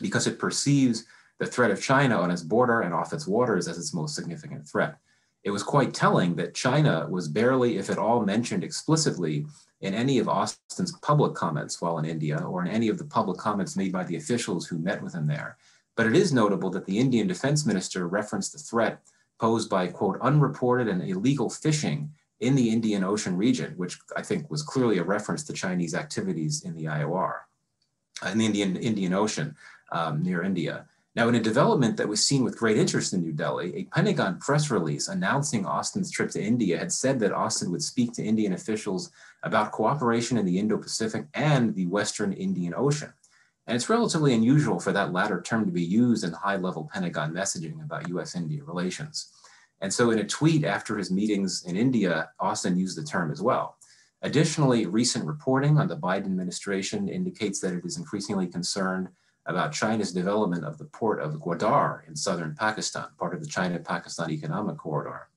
because it perceives the threat of China on its border and off its waters as its most significant threat. it was quite telling that China was barely, if at all, mentioned explicitly in any of Austin's public comments while in India or in any of the public comments made by the officials who met with him there. But it is notable that the Indian defense minister referenced the threat posed by, quote, unreported and illegal fishing in the Indian Ocean region, which I think was clearly a reference to Chinese activities in the I O R, in the Indian, Indian Ocean um, near India. Now, in a development that was seen with great interest in New Delhi, a Pentagon press release announcing Austin's trip to India had said that Austin would speak to Indian officials about cooperation in the Indo-Pacific and the Western Indian Ocean. And it's relatively unusual for that latter term to be used in high-level Pentagon messaging about U S India relations. And so in a tweet after his meetings in India, Austin used the term as well. Additionally, recent reporting on the Biden administration indicates that it is increasingly concerned about China's development of the port of Gwadar in southern Pakistan, part of the China-Pakistan Economic Corridor.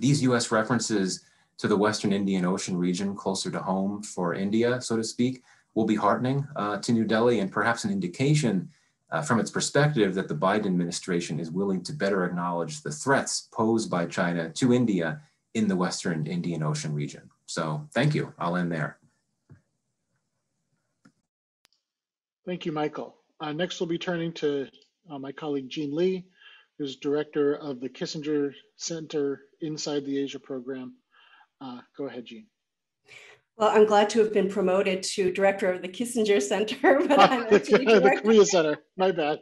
These U S references to the Western Indian Ocean region closer to home for India, so to speak, will be heartening uh, to New Delhi and perhaps an indication uh, from its perspective that the Biden administration is willing to better acknowledge the threats posed by China to India in the Western Indian Ocean region. So thank you, I'll end there. Thank you, Michael. Uh, next, we'll be turning to uh, my colleague, Jean Lee, who's director of the Kissinger Center inside the Asia Program. Uh, go ahead, Jean. Well, I'm glad to have been promoted to director of the Kissinger Center, but I'm actually director. The Korea Center, my bad.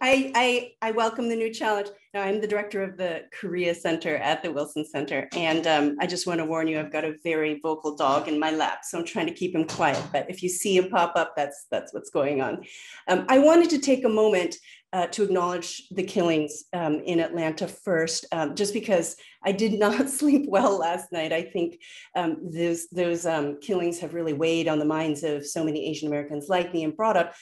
I, I, I welcome the new challenge. Now, I'm the director of the Korea Center at the Wilson Center, and um, I just want to warn you, I've got a very vocal dog in my lap, so I'm trying to keep him quiet, but if you see him pop up, that's, that's what's going on. Um, I wanted to take a moment uh, to acknowledge the killings um, in Atlanta first, um, just because I did not sleep well last night. I think um, those, those um, killings have really weighed on the minds of so many Asian Americans like me and brought up.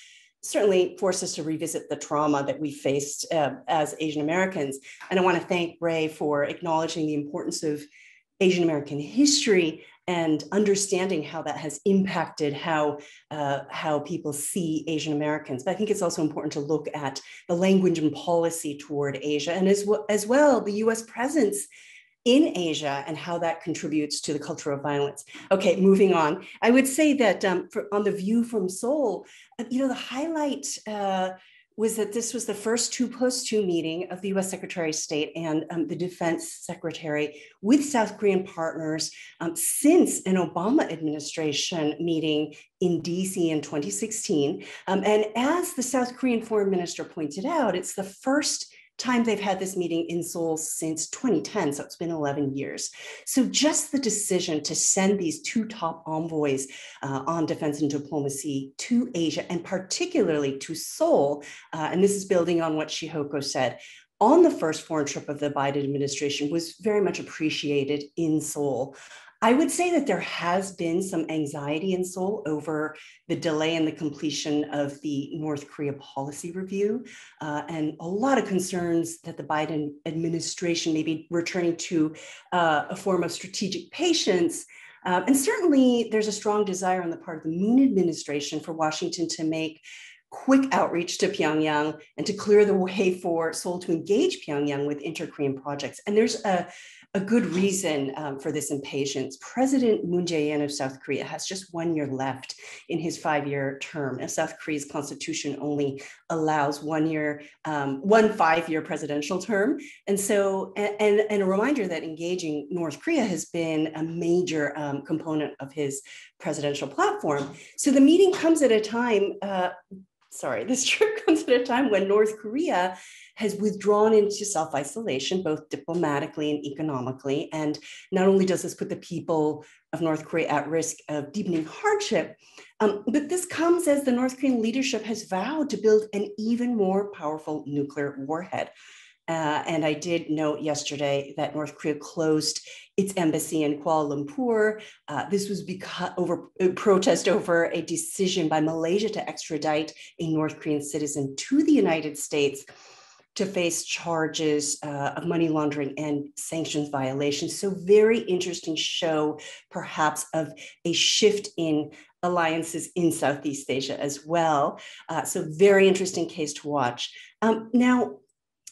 Certainly forced us to revisit the trauma that we faced uh, as Asian Americans. And I want to thank Ray for acknowledging the importance of Asian American history and understanding how that has impacted how, uh, how people see Asian Americans. But I think it's also important to look at the language and policy toward Asia, and as well, as well the U S presence in Asia and how that contributes to the culture of violence. Okay, moving on. I would say that um, for, on the view from Seoul, you know, the highlight uh, was that this was the first two plus two meeting of the U S Secretary of State and um, the Defense Secretary with South Korean partners um, since an Obama administration meeting in D C in twenty sixteen. Um, and as the South Korean foreign minister pointed out, it's the first time they've had this meeting in Seoul since twenty ten, so it's been eleven years. So just the decision to send these two top envoys uh, on defense and diplomacy to Asia, and particularly to Seoul, uh, and this is building on what Shihoko said, on the first foreign trip of the Biden administration was very much appreciated in Seoul. I would say that there has been some anxiety in Seoul over the delay in the completion of the North Korea policy review, uh, and a lot of concerns that the Biden administration may be returning to uh, a form of strategic patience. Uh, and certainly there's a strong desire on the part of the Moon administration for Washington to make quick outreach to Pyongyang and to clear the way for Seoul to engage Pyongyang with inter-Korean projects. And there's a A good reason um, for this impatience. President Moon Jae-in of South Korea has just one year left in his five-year term. And South Korea's constitution only allows one year, um, one five-year presidential term. And so, and, and a reminder that engaging North Korea has been a major um, component of his presidential platform. So the meeting comes at a time, uh, sorry, this trip comes at a time when North Korea has withdrawn into self-isolation, both diplomatically and economically. And not only does this put the people of North Korea at risk of deepening hardship, um, but this comes as the North Korean leadership has vowed to build an even more powerful nuclear warhead. Uh, and I did note yesterday that North Korea closed its embassy in Kuala Lumpur. Uh, this was because over uh, protest over a decision by Malaysia to extradite a North Korean citizen to the United States to face charges uh, of money laundering and sanctions violations. So very interesting show, perhaps, of a shift in alliances in Southeast Asia as well. Uh, so very interesting case to watch. Um, now,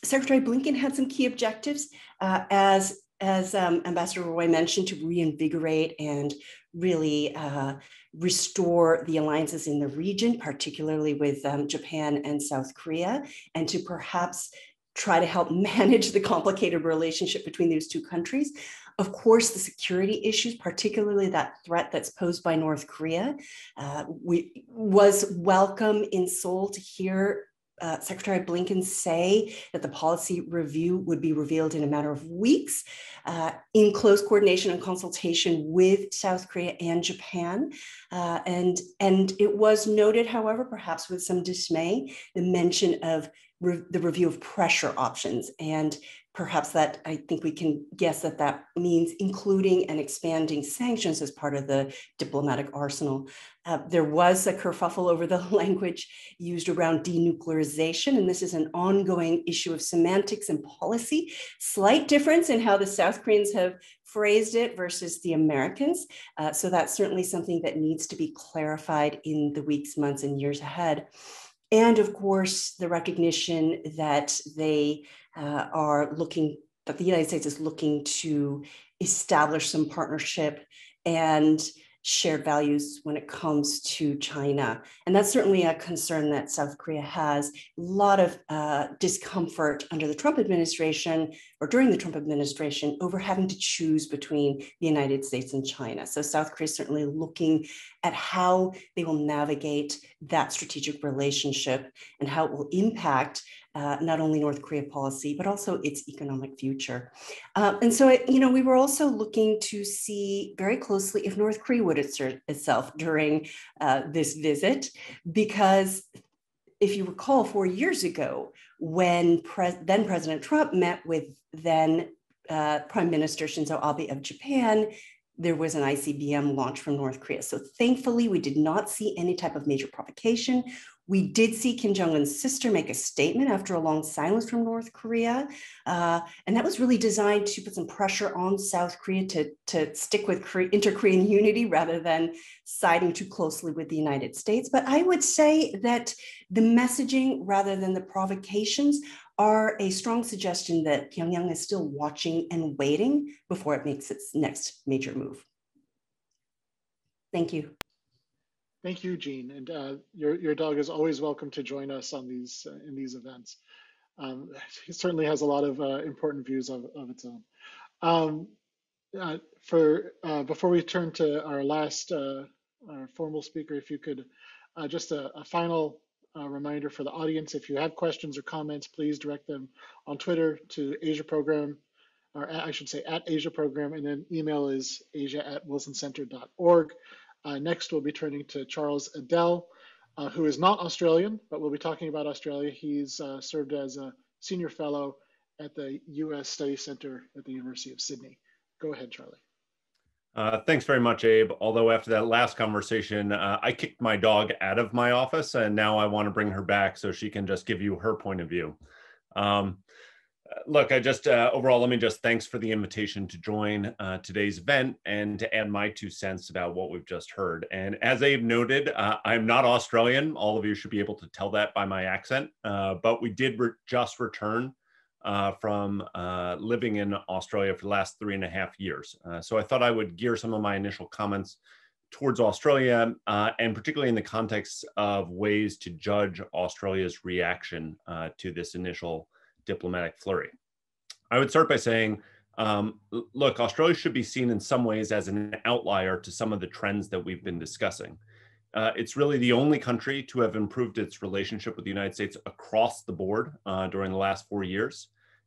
Secretary Blinken had some key objectives, uh, as, as um, Ambassador Roy mentioned, to reinvigorate and really uh, restore the alliances in the region, particularly with um, Japan and South Korea, and to perhaps try to help manage the complicated relationship between those two countries. Of course, the security issues, particularly that threat that's posed by North Korea, uh, we, was welcome in Seoul to hear uh, Secretary Blinken say that the policy review would be revealed in a matter of weeks, uh, in close coordination and consultation with South Korea and Japan. Uh, and, and it was noted, however, perhaps with some dismay, the mention of re- the review of pressure options, and perhaps that, I think we can guess that that means including and expanding sanctions as part of the diplomatic arsenal. Uh, there was a kerfuffle over the language used around denuclearization, and this is an ongoing issue of semantics and policy. Slight difference in how the South Koreans have phrased it versus the Americans. Uh, so that's certainly something that needs to be clarified in the weeks, months, and years ahead. And of course, the recognition that they uh, are looking, that the United States is looking to establish some partnership and shared values when it comes to China. And that's certainly a concern that South Korea has. A lot of uh, discomfort under the Trump administration, or during the Trump administration, over having to choose between the United States and China. So South Korea is certainly looking at how they will navigate that strategic relationship and how it will impact Uh, not only North Korea policy, but also its economic future. Uh, and so, it, you know, we were also looking to see very closely if North Korea would assert itself during uh, this visit, because if you recall, four years ago, when pre- then President Trump met with then uh, Prime Minister Shinzo Abe of Japan, there was an I C B M launch from North Korea. So thankfully, we did not see any type of major provocation. We did see Kim Jong-un's sister make a statement after a long silence from North Korea. Uh, and that was really designed to put some pressure on South Korea to, to stick with inter-Korean unity rather than siding too closely with the United States. But I would say that the messaging rather than the provocations are a strong suggestion that Pyongyang is still watching and waiting before it makes its next major move. Thank you. Thank you, Jean, and uh, your your dog is always welcome to join us on these uh, in these events. Um, he certainly has a lot of uh, important views of, of its own. Um, uh, for uh, before we turn to our last uh, our formal speaker, if you could uh, just a, a final uh, reminder for the audience: if you have questions or comments, please direct them on Twitter to Asia Program, or I should say at Asia Program, and then email is asia at wilson center dot org. Uh, next, we'll be turning to Charles Adele, uh, who is not Australian, but we'll be talking about Australia. He's uh, served as a senior fellow at the U S Study Center at the University of Sydney. Go ahead, Charlie. Uh, thanks very much, Abe. Although after that last conversation, uh, I kicked my dog out of my office, and now I want to bring her back so she can just give you her point of view. Um, Look, I just, uh, overall, let me just thanks for the invitation to join uh, today's event and to add my two cents about what we've just heard. And as Abe noted, uh, I'm not Australian. All of you should be able to tell that by my accent, uh, but we did re- just return uh, from uh, living in Australia for the last three and a half years. Uh, so I thought I would gear some of my initial comments towards Australia, uh, and particularly in the context of ways to judge Australia's reaction uh, to this initial diplomatic flurry. I would start by saying, um, look, Australia should be seen in some ways as an outlier to some of the trends that we've been discussing. Uh, it's really the only country to have improved its relationship with the United States across the board uh, during the last four years.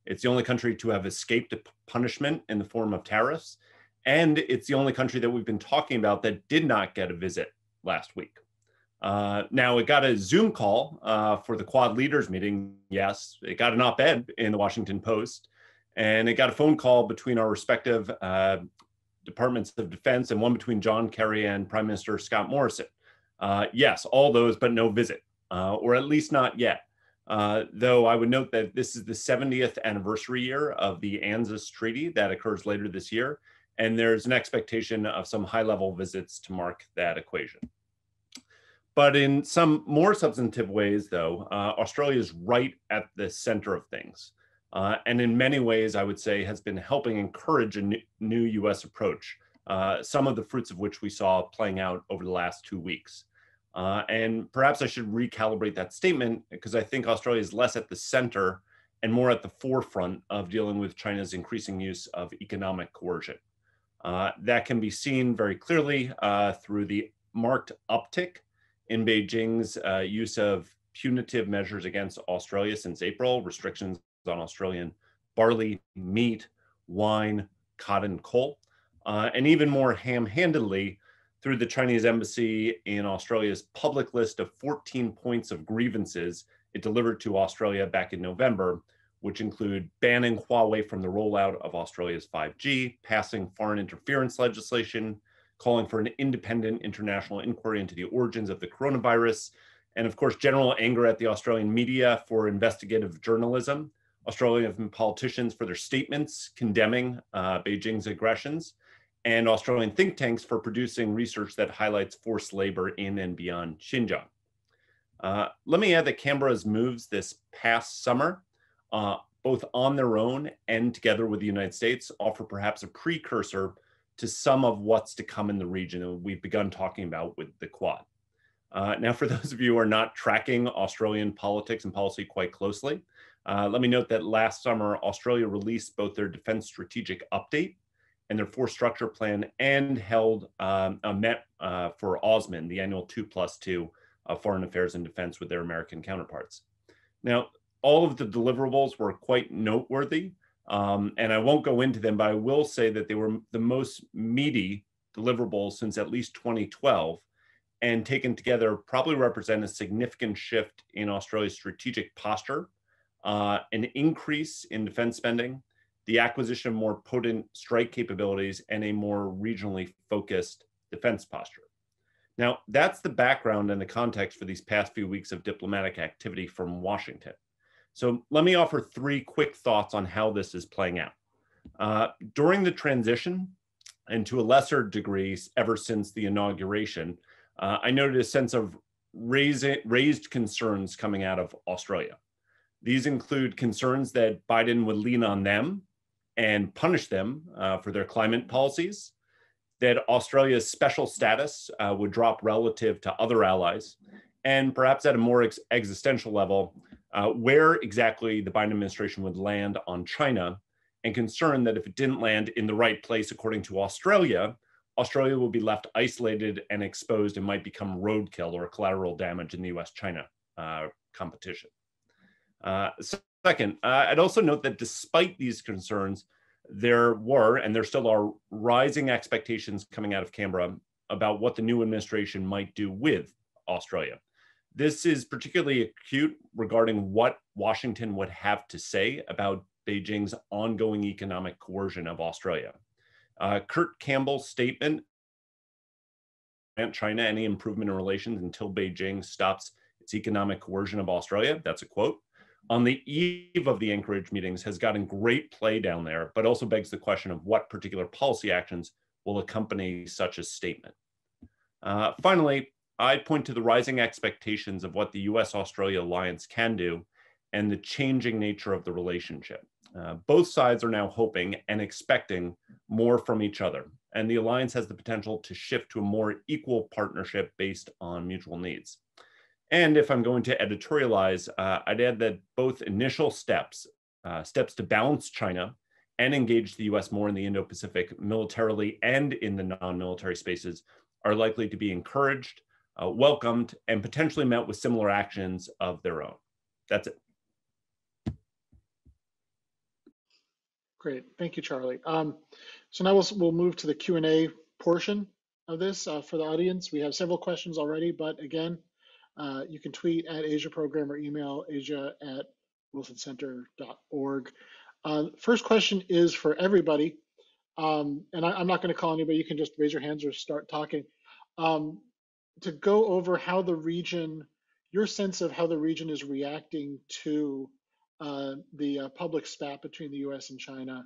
It's the only country to have escaped punishment in the form of tariffs. And it's the only country that we've been talking about that did not get a visit last week. Uh, now, it got a Zoom call uh, for the Quad leaders meeting, yes. It got an op-ed in the Washington Post, and it got a phone call between our respective uh, departments of defense, and one between John Kerry and Prime Minister Scott Morrison. Uh, yes, all those, but no visit, uh, or at least not yet. Uh, though I would note that this is the seventieth anniversary year of the ANZUS Treaty that occurs later this year, and there's an expectation of some high-level visits to mark that equation. But in some more substantive ways, though, uh, Australia is right at the center of things. uh, and in many ways, I would say, has been helping encourage a new U S approach, uh, some of the fruits of which we saw playing out over the last two weeks. Uh, and perhaps I should recalibrate that statement, because I think Australia is less at the center and more at the forefront of dealing with China's increasing use of economic coercion. Uh, that can be seen very clearly uh, through the marked uptick in Beijing's uh, use of punitive measures against Australia since April, restrictions on Australian barley, meat, wine, cotton, coal, uh, and even more ham-handedly through the Chinese embassy in Australia's public list of fourteen points of grievances it delivered to Australia back in November, which include banning Huawei from the rollout of Australia's five G, passing foreign interference legislation, calling for an independent international inquiry into the origins of the coronavirus, and of course, general anger at the Australian media for investigative journalism, Australian politicians for their statements condemning uh, Beijing's aggressions, and Australian think tanks for producing research that highlights forced labor in and beyond Xinjiang. Uh, let me add that Canberra's moves this past summer, uh, both on their own and together with the United States, offer perhaps a precursor to some of what's to come in the region that we've begun talking about with the Quad. Uh, now, for those of you who are not tracking Australian politics and policy quite closely, uh, let me note that last summer, Australia released both their Defence Strategic Update and their Force Structure Plan, and held um, a Met uh, for AUSMAN, the annual two plus two of Foreign Affairs and Defence with their American counterparts. Now, all of the deliverables were quite noteworthy, Um, and I won't go into them, but I will say that they were the most meaty deliverables since at least twenty twelve, and taken together probably represent a significant shift in Australia's strategic posture, uh, an increase in defense spending, the acquisition of more potent strike capabilities, and a more regionally focused defense posture. Now, that's the background and the context for these past few weeks of diplomatic activity from Washington. So let me offer three quick thoughts on how this is playing out. Uh, during the transition, and to a lesser degree ever since the inauguration, uh, I noted a sense of raising, raised concerns coming out of Australia. These include concerns that Biden would lean on them and punish them uh, for their climate policies, that Australia's special status uh, would drop relative to other allies, and perhaps at a more ex existential level, Uh, where exactly the Biden administration would land on China, and concern that if it didn't land in the right place, according to Australia, Australia will be left isolated and exposed and might become roadkill or collateral damage in the U S China uh, competition. Uh, second, uh, I'd also note that despite these concerns, there were, and there still are, rising expectations coming out of Canberra about what the new administration might do with Australia. This is particularly acute regarding what Washington would have to say about Beijing's ongoing economic coercion of Australia. Uh, Kurt Campbell's statement, China any improvement in relations until Beijing stops its economic coercion of Australia, that's a quote, on the eve of the Anchorage meetings has gotten great play down there, but also begs the question of what particular policy actions will accompany such a statement. Uh, finally, I point to the rising expectations of what the U S Australia alliance can do and the changing nature of the relationship. Uh, both sides are now hoping and expecting more from each other, and the alliance has the potential to shift to a more equal partnership based on mutual needs. And if I'm going to editorialize, uh, I'd add that both initial steps, uh, steps to balance China and engage the U S more in the Indo-Pacific militarily and in the non-military spaces, are likely to be encouraged, Uh, welcomed, and potentially met with similar actions of their own. That's it. Great, thank you, Charlie. Um, so now we'll, we'll move to the Q and A portion of this uh, for the audience. We have several questions already, but again, uh, you can tweet at Asia Program or email asia at wilson center dot org. Uh, first question is for everybody, um, and I, I'm not gonna call anybody, you can just raise your hands or start talking. Um, to go over how the region, your sense of how the region is reacting to uh, the uh, public spat between the U S and China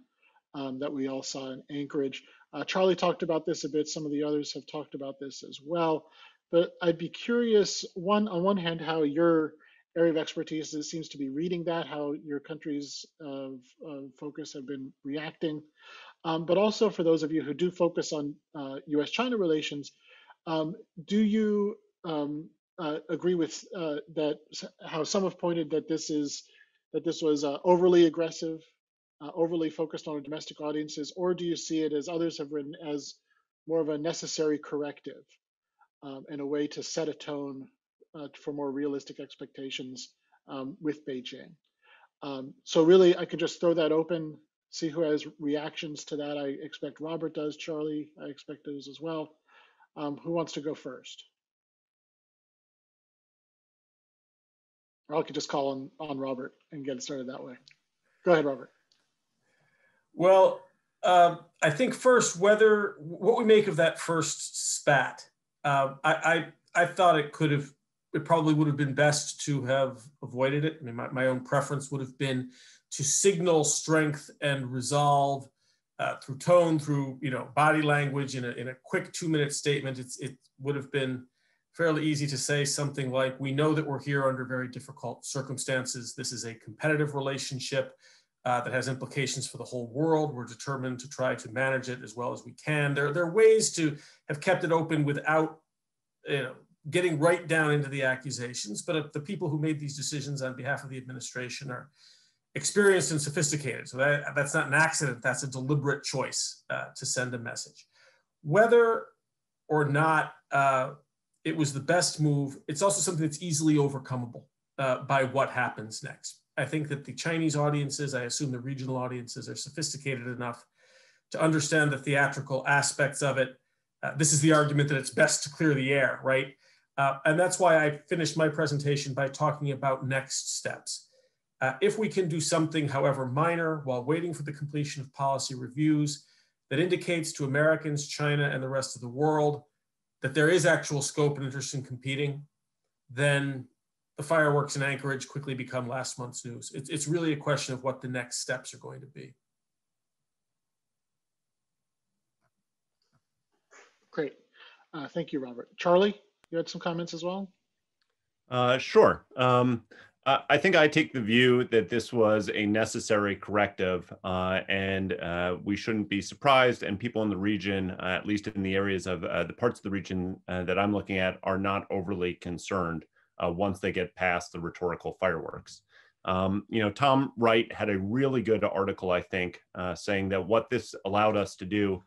um, that we all saw in Anchorage. Uh, Charlie talked about this a bit, some of the others have talked about this as well, but I'd be curious, one, on one hand, how you're area of expertise is, seems to be reading that, how your countries of, of focus have been reacting. Um, but also for those of you who do focus on uh, U S China relations, um, do you um, uh, agree with uh, that? How some have pointed that this is that this was uh, overly aggressive, uh, overly focused on domestic audiences, or do you see it, as others have written, as more of a necessary corrective um, and a way to set a tone uh, for more realistic expectations um, with Beijing? Um, so really, I could just throw that open. See who has reactions to that. I expect Robert does, Charlie, I expect those as well. Um, who wants to go first? Or I could just call on, on Robert and get started that way. Go ahead, Robert. Well, um, I think first, whether, what we make of that first spat. Uh, I, I, I thought it could have, it probably would have been best to have avoided it. I mean, my, my own preference would have been to signal strength and resolve uh, through tone, through you know body language in a, in a quick two-minute statement. It's, it would have been fairly easy to say something like, we know that we're here under very difficult circumstances. This is a competitive relationship uh, that has implications for the whole world. We're determined to try to manage it as well as we can. There, there are ways to have kept it open without you know, getting right down into the accusations, but if the people who made these decisions on behalf of the administration are experienced and sophisticated. So that, that's not an accident, that's a deliberate choice uh, to send a message. Whether or not uh, it was the best move, it's also something that's easily overcomable uh, by what happens next. I think that the Chinese audiences, I assume the regional audiences, are sophisticated enough to understand the theatrical aspects of it. Uh, this is the argument that it's best to clear the air, right? Uh, and that's why I finished my presentation by talking about next steps. Uh, if we can do something, however minor, while waiting for the completion of policy reviews that indicates to Americans, China, and the rest of the world that there is actual scope and interest in competing, then the fireworks in Anchorage quickly become last month's news. It's, it's really a question of what the next steps are going to be. Great. Uh, thank you, Robert. Charlie, you had some comments as well? Uh, sure. Um, Uh, I think I take the view that this was a necessary corrective uh, and uh, we shouldn't be surprised, and people in the region, uh, at least in the areas of uh, the parts of the region uh, that I'm looking at, are not overly concerned uh, once they get past the rhetorical fireworks. Um, you know, Tom Wright had a really good article, I think, uh, saying that what this allowed us to do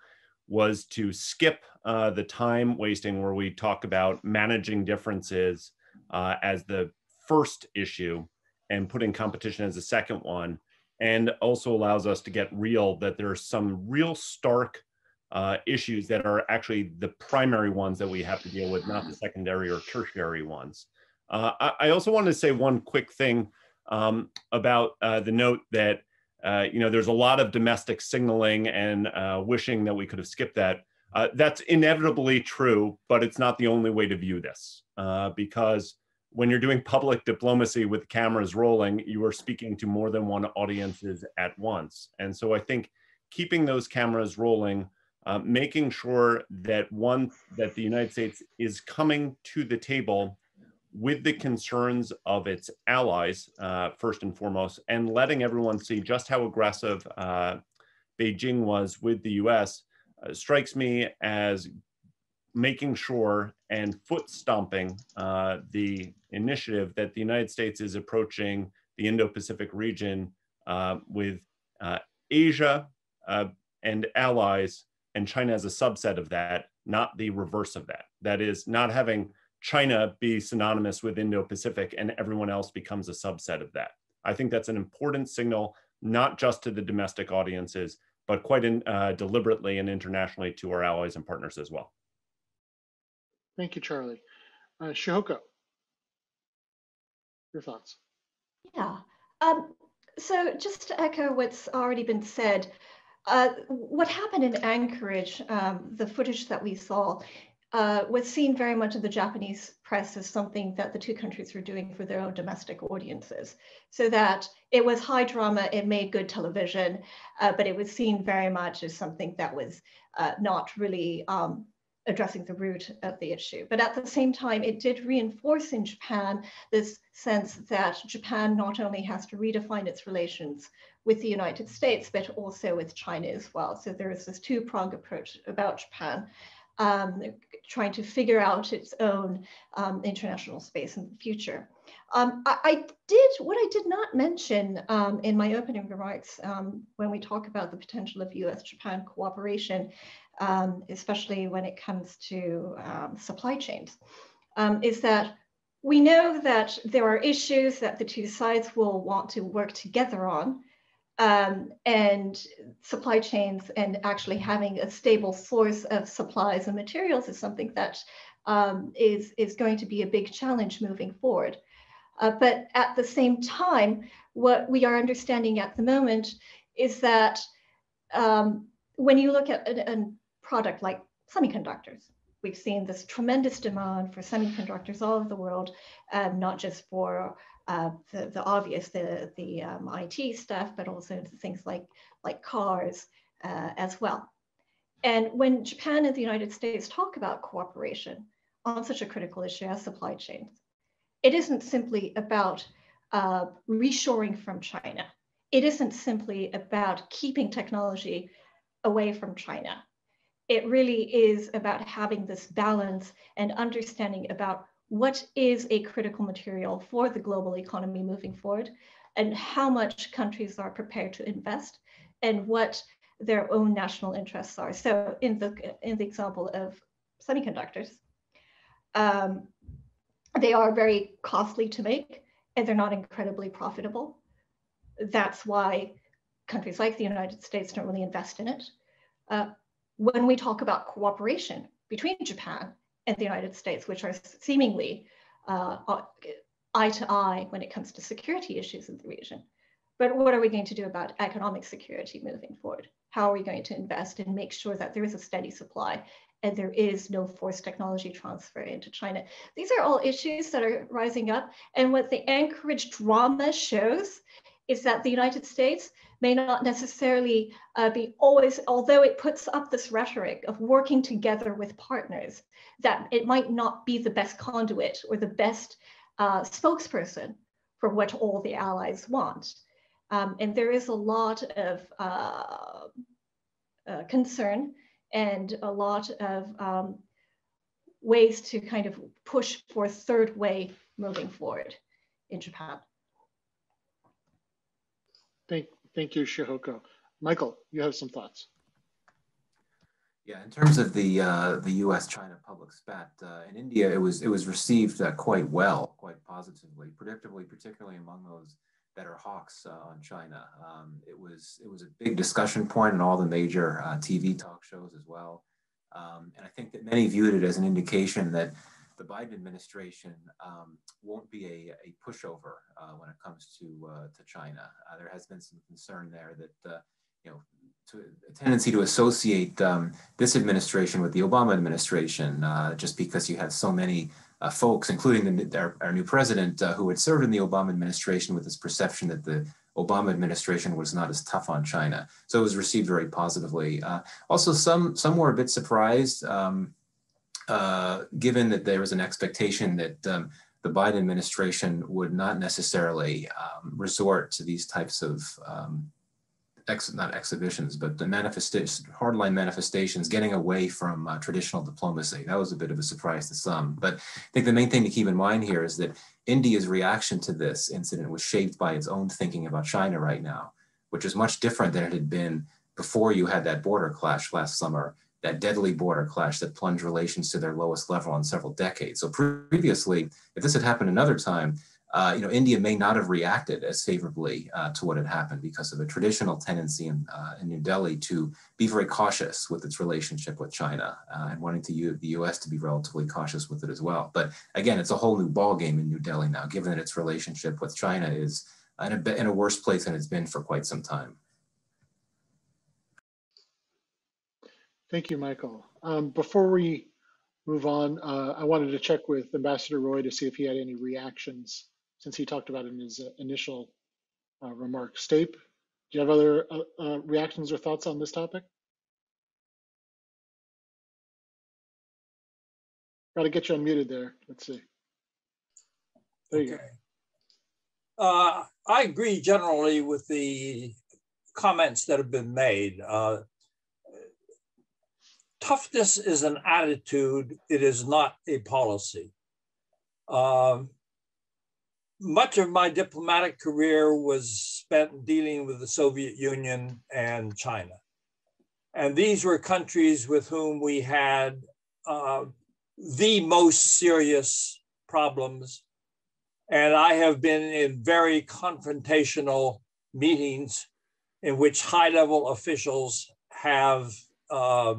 was to skip uh, the time wasting where we talk about managing differences uh, as the first issue and putting competition as a second one, and also allows us to get real that there are some real stark uh, issues that are actually the primary ones that we have to deal with, not the secondary or tertiary ones. Uh, I, I also wanted to say one quick thing um, about uh, the note that uh, you know there's a lot of domestic signaling and uh, wishing that we could have skipped that. Uh, that's inevitably true, but it's not the only way to view this uh, because when you're doing public diplomacy with cameras rolling, you are speaking to more than one audiences at once. And so I think keeping those cameras rolling, uh, making sure that one, that the United States is coming to the table with the concerns of its allies, uh, first and foremost, and letting everyone see just how aggressive uh, Beijing was with the U S uh, strikes me as making sure and foot stomping uh, the initiative that the United States is approaching the Indo-Pacific region uh, with uh, Asia uh, and allies, and China as a subset of that, not the reverse of that. That is, not having China be synonymous with Indo-Pacific and everyone else becomes a subset of that. I think that's an important signal, not just to the domestic audiences, but quite in, uh, deliberately and internationally to our allies and partners as well. Thank you, Charlie. Uh, Shihoko, your thoughts? Yeah, um, so just to echo what's already been said, uh, what happened in Anchorage, um, the footage that we saw, uh, was seen very much in the Japanese press as something that the two countries were doing for their own domestic audiences. So that it was high drama, it made good television, uh, but it was seen very much as something that was uh, not really um, addressing the root of the issue. But at the same time, it did reinforce in Japan this sense that Japan not only has to redefine its relations with the United States, but also with China as well. So there is this two-pronged approach about Japan, um, trying to figure out its own um, international space in the future. Um, I, I did, what I did not mention um, in my opening remarks um, when we talk about the potential of U S Japan cooperation, um, especially when it comes to um, supply chains, um, is that we know that there are issues that the two sides will want to work together on, um, and supply chains and actually having a stable source of supplies and materials is something that um, is, is going to be a big challenge moving forward. Uh, but at the same time, what we are understanding at the moment is that um, when you look at a, a product like semiconductors, we've seen this tremendous demand for semiconductors all over the world, um, not just for uh, the, the obvious, the, the um, I T stuff, but also things like, like cars uh, as well. And when Japan and the United States talk about cooperation on such a critical issue as supply chains, it isn't simply about uh, reshoring from China. It isn't simply about keeping technology away from China. It really is about having this balance and understanding about what is a critical material for the global economy moving forward and how much countries are prepared to invest and what their own national interests are. So in the, in the example of semiconductors, um, they are very costly to make and they're not incredibly profitable. That's why countries like the United States don't really invest in it. Uh, when we talk about cooperation between Japan and the United States, which are seemingly uh, eye to eye when it comes to security issues in the region, but what are we going to do about economic security moving forward? How are we going to invest and make sure that there is a steady supply and there is no forced technology transfer into China? These are all issues that are rising up. And what the Anchorage drama shows is that the United States may not necessarily uh, be always, although it puts up this rhetoric of working together with partners, that it might not be the best conduit or the best uh, spokesperson for what all the allies want. Um, and there is a lot of uh, uh, concern and a lot of um, ways to kind of push for a third way moving forward in Japan. Thank, thank you, Shihoko. Michael, you have some thoughts. Yeah, in terms of the uh, the U S China public spat uh, in India, it was it was received uh, quite well, quite positively, predictably, particularly among those that are hawks uh, on China. Um, it was it was a big discussion point in all the major uh, T V talk shows as well. Um, and I think that many viewed it as an indication that the Biden administration um, won't be a, a pushover uh, when it comes to uh, to China. Uh, there has been some concern there that uh, you know to, a tendency to associate um, this administration with the Obama administration uh, just because you have so many Uh, folks, including the, our, our new president, uh, who had served in the Obama administration, with this perception that the Obama administration was not as tough on China. So it was received very positively. Uh, also, some, some were a bit surprised, um, uh, given that there was an expectation that um, the Biden administration would not necessarily um, resort to these types of, um, ex not exhibitions, but the manifestations, hardline manifestations, getting away from uh, traditional diplomacy. That was a bit of a surprise to some. But I think the main thing to keep in mind here is that India's reaction to this incident was shaped by its own thinking about China right now, which is much different than it had been before you had that border clash last summer, that deadly border clash that plunged relations to their lowest level in several decades. So previously, if this had happened another time, Uh, you know, India may not have reacted as favorably uh, to what had happened because of a traditional tendency in, uh, in New Delhi to be very cautious with its relationship with China uh, and wanting to use the U S to be relatively cautious with it as well. But again, it's a whole new ballgame in New Delhi now, given that its relationship with China is in a, in a worse place than it's been for quite some time. Thank you, Michael. Um, before we move on, uh, I wanted to check with Ambassador Roy to see if he had any reactions, since he talked about it in his uh, initial uh, remarks. Stape, do you have other uh, uh, reactions or thoughts on this topic? Got to get you unmuted there. Let's see. There you okay. go. Uh, I agree generally with the comments that have been made. Uh, toughness is an attitude. It is not a policy. Um, much of my diplomatic career was spent dealing with the Soviet Union and China. And these were countries with whom we had uh, the most serious problems. And I have been in very confrontational meetings in which high-level officials have uh,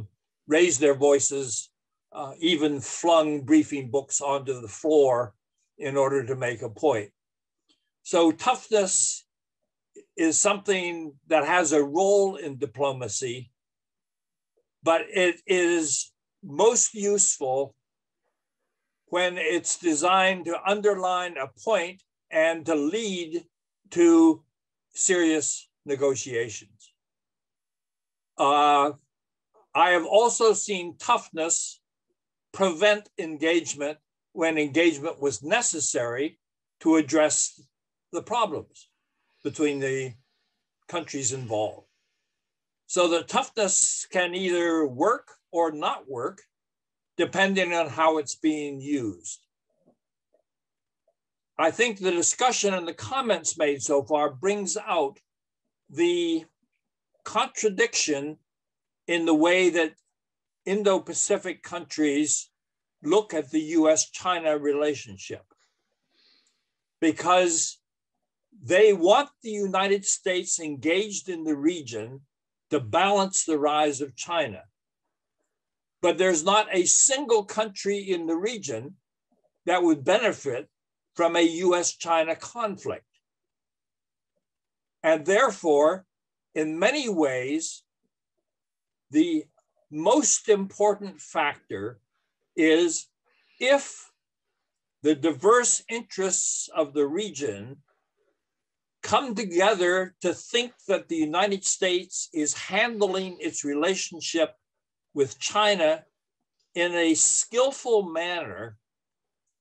raised their voices, uh, even flung briefing books onto the floor in order to make a point. So toughness is something that has a role in diplomacy, but it is most useful when it's designed to underline a point and to lead to serious negotiations. Uh, I have also seen toughness prevent engagement when engagement was necessary to address the problems between the countries involved. So the toughness can either work or not work, depending on how it's being used. I think the discussion and the comments made so far brings out the contradiction in the way that Indo-Pacific countries look at the U S China relationship, because they want the United States engaged in the region to balance the rise of China. But there's not a single country in the region that would benefit from a U S China conflict. And therefore, in many ways, the most important factor is if the diverse interests of the region come together to think that the United States is handling its relationship with China in a skillful manner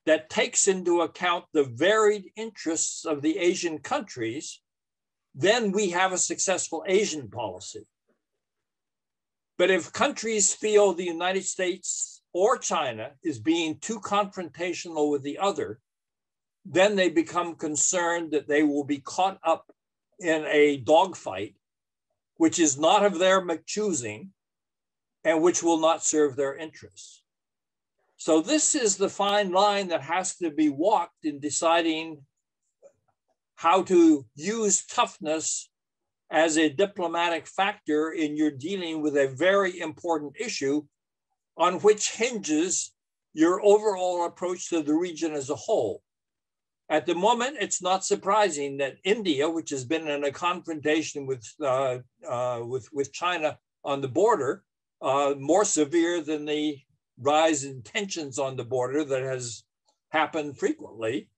that takes into account the varied interests of the Asian countries, then we have a successful Asian policy. But if countries feel the United States or China is being too confrontational with the other, then they become concerned that they will be caught up in a dogfight, which is not of their choosing, and which will not serve their interests. So this is the fine line that has to be walked in deciding how to use toughness as a diplomatic factor in your dealing with a very important issue on which hinges your overall approach to the region as a whole. At the moment, it's not surprising that India, which has been in a confrontation with, uh, uh, with, with China on the border, Uh, more severe than the rise in tensions on the border that has happened frequently,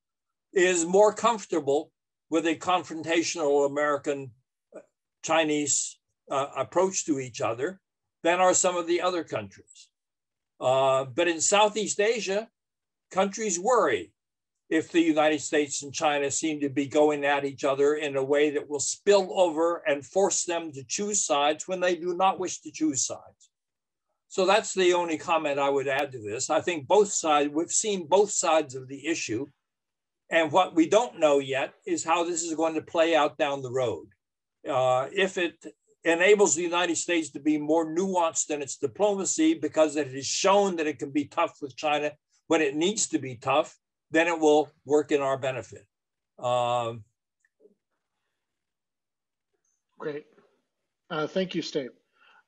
is more comfortable with a confrontational American-Chinese uh, approach to each other than are some of the other countries. Uh, but in Southeast Asia, countries worry if the United States and China seem to be going at each other in a way that will spill over and force them to choose sides when they do not wish to choose sides. So that's the only comment I would add to this. I think both sides, we've seen both sides of the issue. And what we don't know yet is how this is going to play out down the road. Uh, if it enables the United States to be more nuanced in its diplomacy because it has shown that it can be tough with China when it needs to be tough, then it will work in our benefit. Um, Great. Uh, thank you, Stape.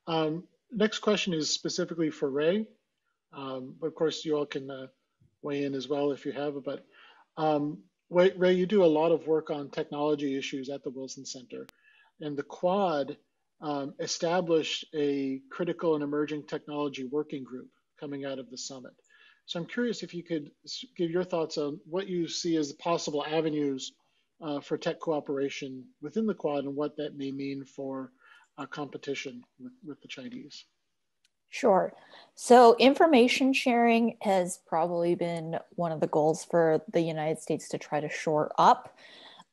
Um, next question is specifically for Ray. Um, of course, you all can uh, weigh in as well if you have, but um, Ray, you do a lot of work on technology issues at the Wilson Center, and the Quad um, established a critical and emerging technology working group coming out of the summit. So I'm curious if you could give your thoughts on what you see as the possible avenues uh, for tech cooperation within the Quad and what that may mean for uh, competition with, with the Chinese. Sure. So information sharing has probably been one of the goals for the United States to try to shore up.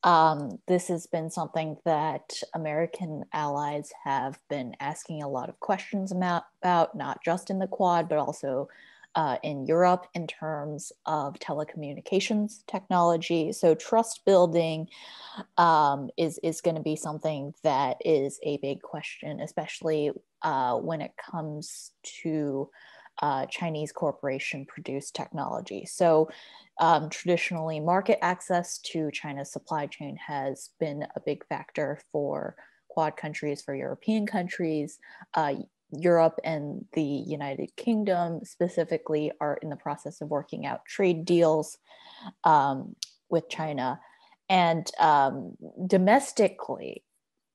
Um, this has been something that American allies have been asking a lot of questions about, not just in the Quad, but also uh, in Europe in terms of telecommunications technology. So trust building um, is, is going to be something that is a big question, especially uh, when it comes to uh, Chinese corporation-produced technology. So Um, traditionally, market access to China's supply chain has been a big factor for Quad countries, for European countries. Uh, Europe and the United Kingdom specifically are in the process of working out trade deals um, with China. And um, domestically,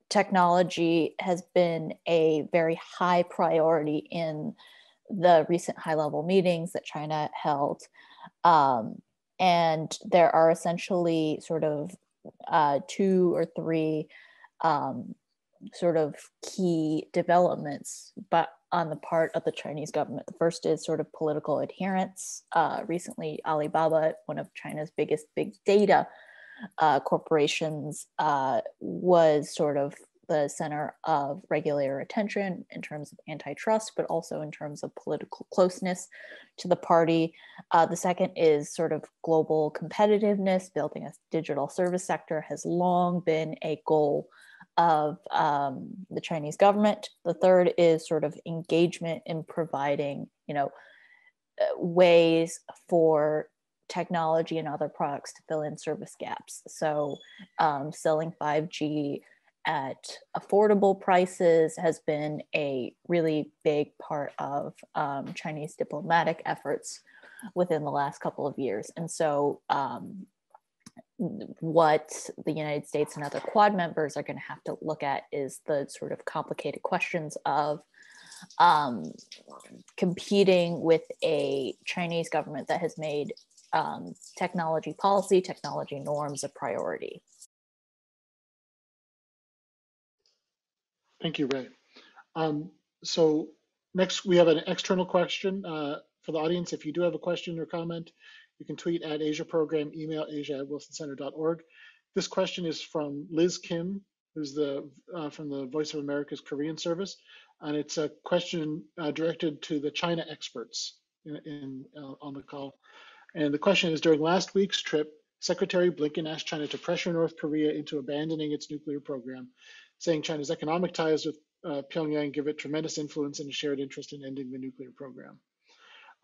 technology has been a very high priority in the recent high-level meetings that China held. Um, And there are essentially sort of uh, two or three um, sort of key developments, but on the part of the Chinese government. The first is sort of political adherence. Uh, recently, Alibaba, one of China's biggest big data uh, corporations, uh, was sort of the center of regulator attention in terms of antitrust, but also in terms of political closeness to the party. Uh, the second is sort of global competitiveness. Building a digital service sector has long been a goal of um, the Chinese government. The third is sort of engagement in providing, you know, ways for technology and other products to fill in service gaps. So um, selling five G at affordable prices has been a really big part of um, Chinese diplomatic efforts within the last couple of years. And so um, what the United States and other Quad members are going to have to look at is the sort of complicated questions of um, competing with a Chinese government that has made um, technology policy, technology norms a priority. Thank you, Ray. Um, so next we have an external question uh, for the audience. If you do have a question or comment, you can tweet at Asia Program, email asia at wilson center dot org. This question is from Liz Kim, who's the uh, from the Voice of America's Korean service. And it's a question uh, directed to the China experts in, in, uh, on the call. And the question is, during last week's trip, Secretary Blinken asked China to pressure North Korea into abandoning its nuclear program, saying China's economic ties with uh, Pyongyang give it tremendous influence and a shared interest in ending the nuclear program.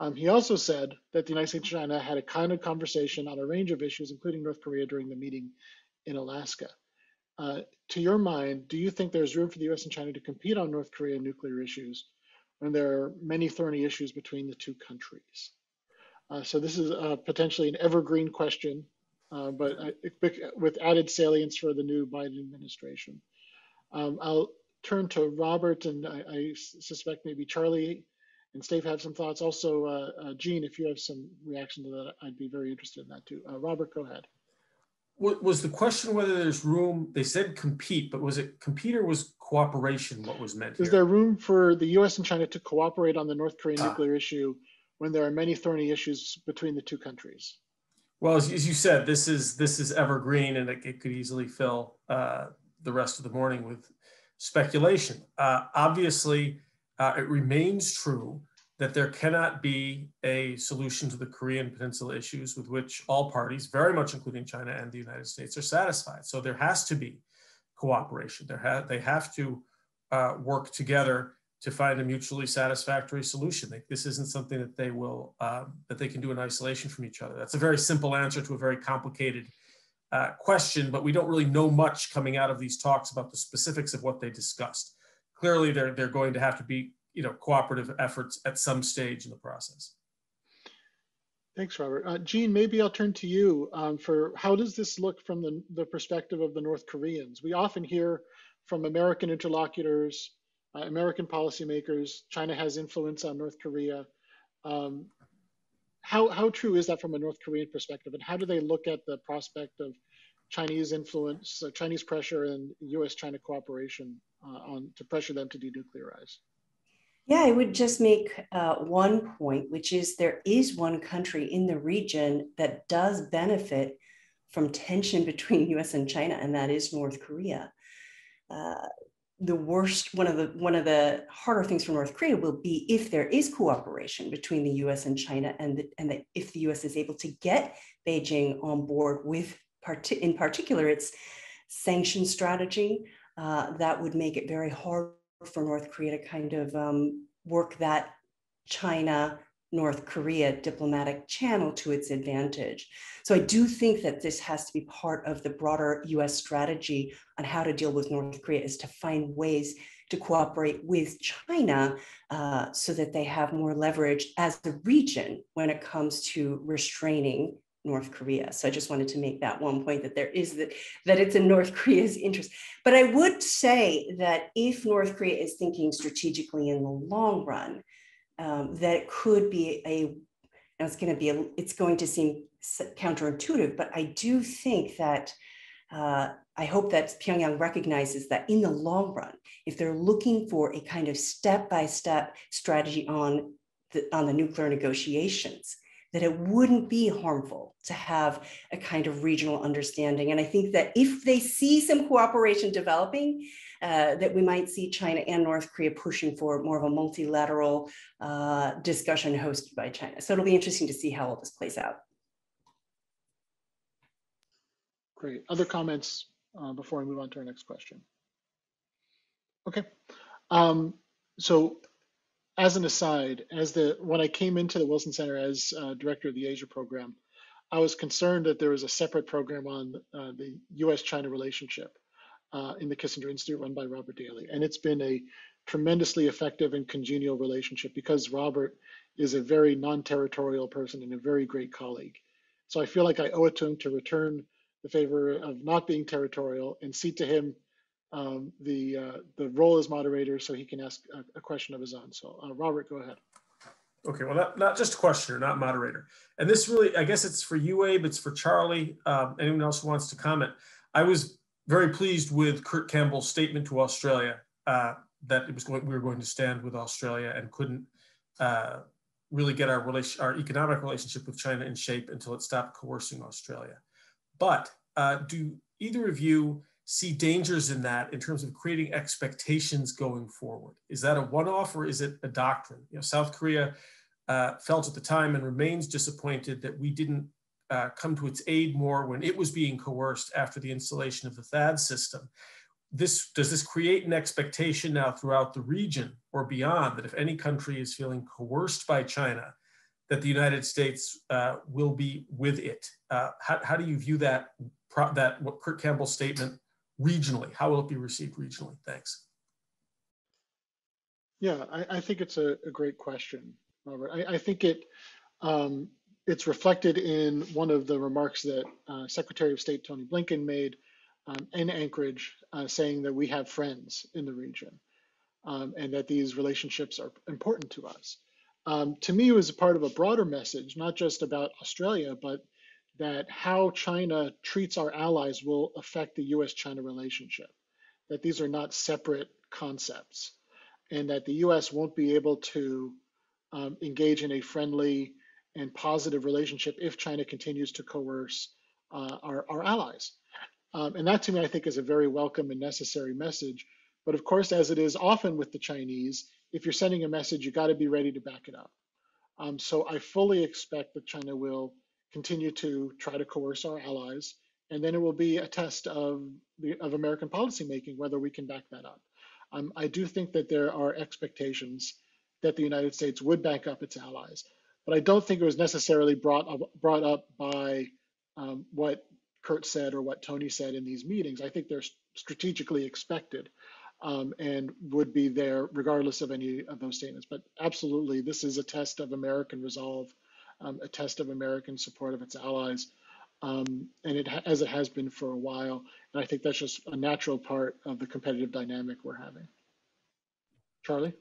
Um, he also said that the United States and China had a candid conversation on a range of issues, including North Korea, during the meeting in Alaska. Uh, to your mind, do you think there's room for the U S and China to compete on North Korea nuclear issues when there are many thorny issues between the two countries? Uh, so this is uh, potentially an evergreen question, uh, but uh, with added salience for the new Biden administration. Um, I'll turn to Robert, and I, I suspect maybe Charlie and Steve have some thoughts. Also, uh, uh, Jean, if you have some reaction to that, I'd be very interested in that too. Uh, Robert, go ahead. Was the question whether there's room, they said compete, but was it compete or was cooperation what was meant here? Is there room for the U S and China to cooperate on the North Korean ah. nuclear issue when there are many thorny issues between the two countries? Well, as, as you said, this is, this is evergreen, and it, it could easily fill uh, the rest of the morning with speculation. Uh, obviously, uh, it remains true that there cannot be a solution to the Korean Peninsula issues with which all parties, very much including China and the United States, are satisfied. So there has to be cooperation. There ha they have to uh, work together to find a mutually satisfactory solution. They, this isn't something that they will uh, that they can do in isolation from each other. That's a very simple answer to a very complicated Uh, question, but we don't really know much coming out of these talks about the specifics of what they discussed. Clearly, they're, they're going to have to be, you know, cooperative efforts at some stage in the process. Thanks, Robert. Uh, Jean, maybe I'll turn to you um, for how does this look from the, the perspective of the North Koreans? We often hear from American interlocutors, uh, American policymakers, China has influence on North Korea. Um, How, how true is that from a North Korean perspective, and how do they look at the prospect of Chinese influence, uh, Chinese pressure, and U S China cooperation uh, on to pressure them to denuclearize? Yeah, I would just make uh, one point, which is there is one country in the region that does benefit from tension between U S and China, and that is North Korea. Uh, the worst, one of the, one of the harder things for North Korea will be if there is cooperation between the U S and China, and, the, and the, if the U S is able to get Beijing on board with, part in particular, its sanction strategy, uh, that would make it very hard for North Korea to kind of um, work that China-North Korea diplomatic channel to its advantage. So I do think that this has to be part of the broader U S strategy on how to deal with North Korea, is to find ways to cooperate with China uh, so that they have more leverage as the region when it comes to restraining North Korea. So I just wanted to make that one point, that there is that, that it's in North Korea's interest. But I would say that if North Korea is thinking strategically in the long run, um, that it could be a, it's going to be, a, it's going to seem counterintuitive, but I do think that, uh, I hope that Pyongyang recognizes that in the long run, if they're looking for a kind of step-by-step strategy on the, on the nuclear negotiations, that it wouldn't be harmful to have a kind of regional understanding. And I think that if they see some cooperation developing, uh, that we might see China and North Korea pushing for more of a multilateral uh, discussion hosted by China. So it'll be interesting to see how all this plays out. Great. Other comments uh, before we move on to our next question? Okay. Um, so. As an aside, as the when I came into the Wilson Center as uh, director of the Asia Program, I was concerned that there was a separate program on uh, the U S China relationship uh, in the Kissinger Institute run by Robert Daly. And it's been a tremendously effective and congenial relationship because Robert is a very non-territorial person and a very great colleague. So I feel like I owe it to him to return the favor of not being territorial and cede to him Um, the uh, the role as moderator, so he can ask a, a question of his own. So uh, Robert, go ahead. Okay, well, not, not just a questioner, not moderator. And this really, I guess it's for you, Abe, it's for Charlie, um, anyone else who wants to comment. I was very pleased with Kurt Campbell's statement to Australia uh, that it was going, we were going to stand with Australia and couldn't uh, really get our, relation, our economic relationship with China in shape until it stopped coercing Australia. But uh, do either of you see dangers in that in terms of creating expectations going forward? Is that a one-off or is it a doctrine? You know, South Korea uh, felt at the time and remains disappointed that we didn't uh, come to its aid more when it was being coerced after the installation of the THAAD system. This, does this create an expectation now throughout the region or beyond that if any country is feeling coerced by China, that the United States uh, will be with it? Uh, how, how do you view that, that what Kurt Campbell's statement regionally? How will it be received regionally? Thanks. Yeah, I, I think it's a, a great question, Robert. I, I think it um, it's reflected in one of the remarks that uh, Secretary of State Tony Blinken made um, in Anchorage, uh, saying that we have friends in the region um, and that these relationships are important to us. Um, to me, it was a part of a broader message, not just about Australia, but that how China treats our allies will affect the U S China relationship, that these are not separate concepts, and that the U S won't be able to um, engage in a friendly and positive relationship if China continues to coerce uh, our, our allies. Um, and that to me, I think, is a very welcome and necessary message. But of course, as it is often with the Chinese, if you're sending a message, you gotta be ready to back it up. Um, so I fully expect that China will continue to try to coerce our allies, and then it will be a test of the, of American policymaking whether we can back that up. Um, I do think that there are expectations that the United States would back up its allies, but I don't think it was necessarily brought up, brought up by um, what Kurt said or what Tony said in these meetings. I think they're strategically expected um, and would be there regardless of any of those statements. But absolutely, this is a test of American resolve, Um, a test of American support of its allies, um, and it as it has been for a while. And I think that's just a natural part of the competitive dynamic we're having. Charlie?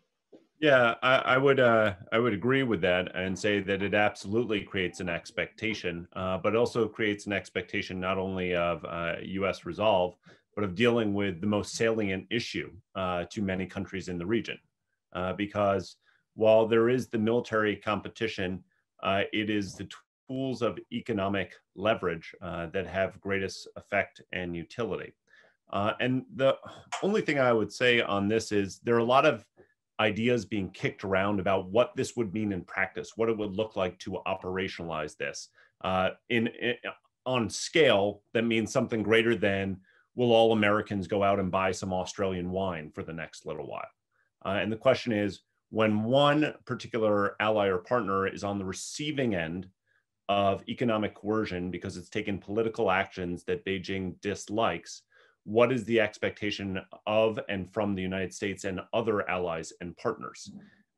Yeah, I, I would uh, I would agree with that and say that it absolutely creates an expectation, uh, but also creates an expectation not only of uh, U S resolve, but of dealing with the most salient issue uh, to many countries in the region. uh, because while there is the military competition, uh, it is the tools of economic leverage uh, that have greatest effect and utility. Uh, and the only thing I would say on this is there are a lot of ideas being kicked around about what this would mean in practice, what it would look like to operationalize this. Uh, in, in, on scale, that means something greater than, will all Americans go out and buy some Australian wine for the next little while? Uh, and the question is, when one particular ally or partner is on the receiving end of economic coercion because it's taken political actions that Beijing dislikes, what is the expectation of and from the United States and other allies and partners?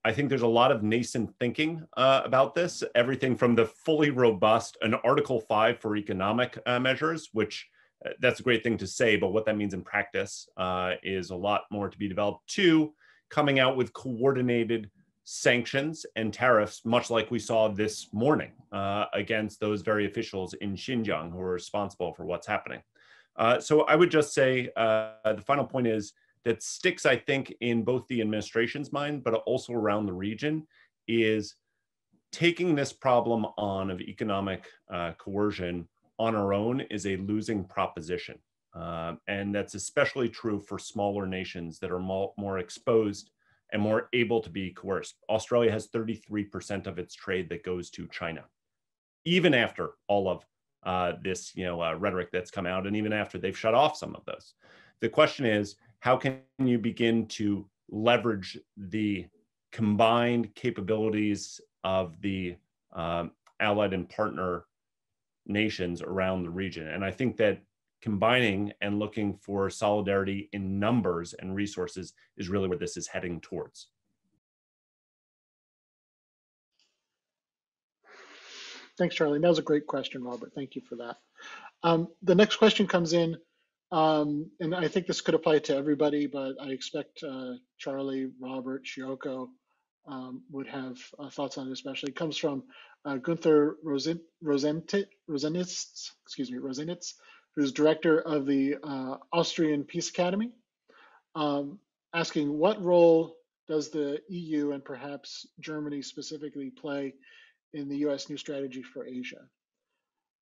I think there's a lot of nascent thinking uh, about this, everything from the fully robust, an Article five for economic uh, measures, which uh, that's a great thing to say, but what that means in practice uh, is a lot more to be developed, to coming out with coordinated sanctions and tariffs, much like we saw this morning uh, against those very officials in Xinjiang who are responsible for what's happening. Uh, so I would just say uh, the final point is that sticks, I think, in both the administration's mind, but also around the region, is taking this problem on of economic uh, coercion on our own is a losing proposition. Uh, and that's especially true for smaller nations that are more, more exposed and more able to be coerced. Australia has thirty-three percent of its trade that goes to China, even after all of Uh, this you know, uh, rhetoric that's come out, and even after they've shut off some of those. The question is, how can you begin to leverage the combined capabilities of the um, allied and partner nations around the region? And I think that combining and looking for solidarity in numbers and resources is really where this is heading towards. Thanks, Charlie. That was a great question, Robert. Thank you for that. Um, the next question comes in, um, and I think this could apply to everybody, but I expect uh, Charlie, Robert, Shihoko um, would have uh, thoughts on it especially. It comes from uh, Gunther Rosen Rosenitz, excuse me, Rosenitz, who's director of the uh, Austrian Peace Academy, um, asking, what role does the E U and perhaps Germany specifically play in the U S new strategy for Asia?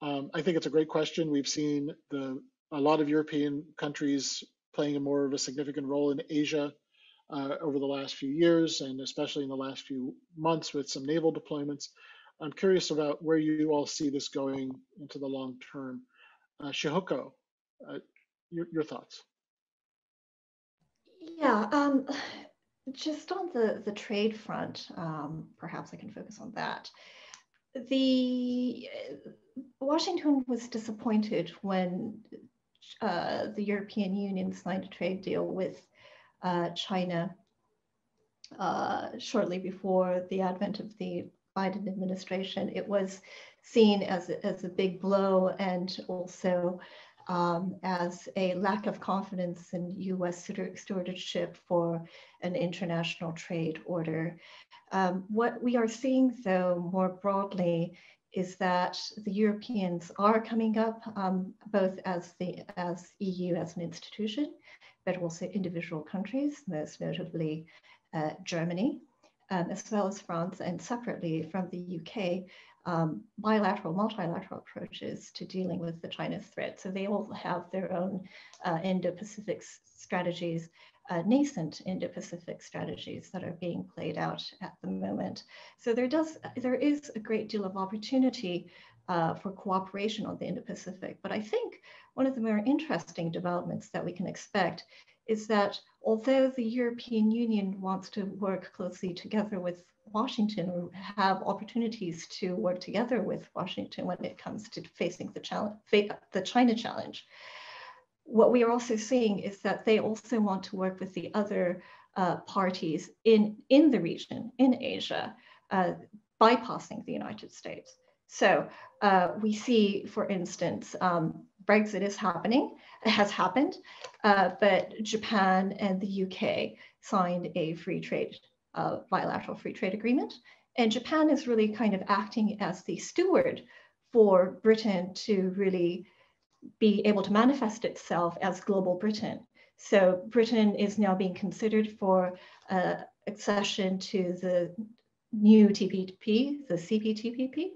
Um, I think it's a great question. We've seen the, a lot of European countries playing a more of a significant role in Asia uh, over the last few years, and especially in the last few months with some naval deployments. I'm curious about where you all see this going into the long term. Uh, Shihoko, uh, your, your thoughts. Yeah. Um... Just on the, the trade front, um, perhaps I can focus on that. The Washington was disappointed when uh, the European Union signed a trade deal with uh, China uh, shortly before the advent of the Biden administration. It was seen as, as a big blow, and also Um, as a lack of confidence in U S stewardship for an international trade order. Um, what we are seeing, though, more broadly, is that the Europeans are coming up, um, both as the as E U as an institution, but also individual countries, most notably uh, Germany, um, as well as France, and separately from the U K. Um, bilateral, multilateral approaches to dealing with the China threat. So they all have their own uh, Indo-Pacific strategies, uh, nascent Indo-Pacific strategies that are being played out at the moment. So there does, there is a great deal of opportunity uh, for cooperation on the Indo-Pacific. But I think one of the more interesting developments that we can expect is that although the European Union wants to work closely together with Washington, or have opportunities to work together with Washington when it comes to facing the challenge, the China challenge, what we are also seeing is that they also want to work with the other uh, parties in, in the region, in Asia, uh, bypassing the United States. So uh, we see, for instance, um, Brexit is happening, has happened, uh, but Japan and the U K signed a free trade Uh, bilateral free trade agreement. And Japan is really kind of acting as the steward for Britain to really be able to manifest itself as global Britain. So Britain is now being considered for uh, accession to the new T P P, the C P T P P.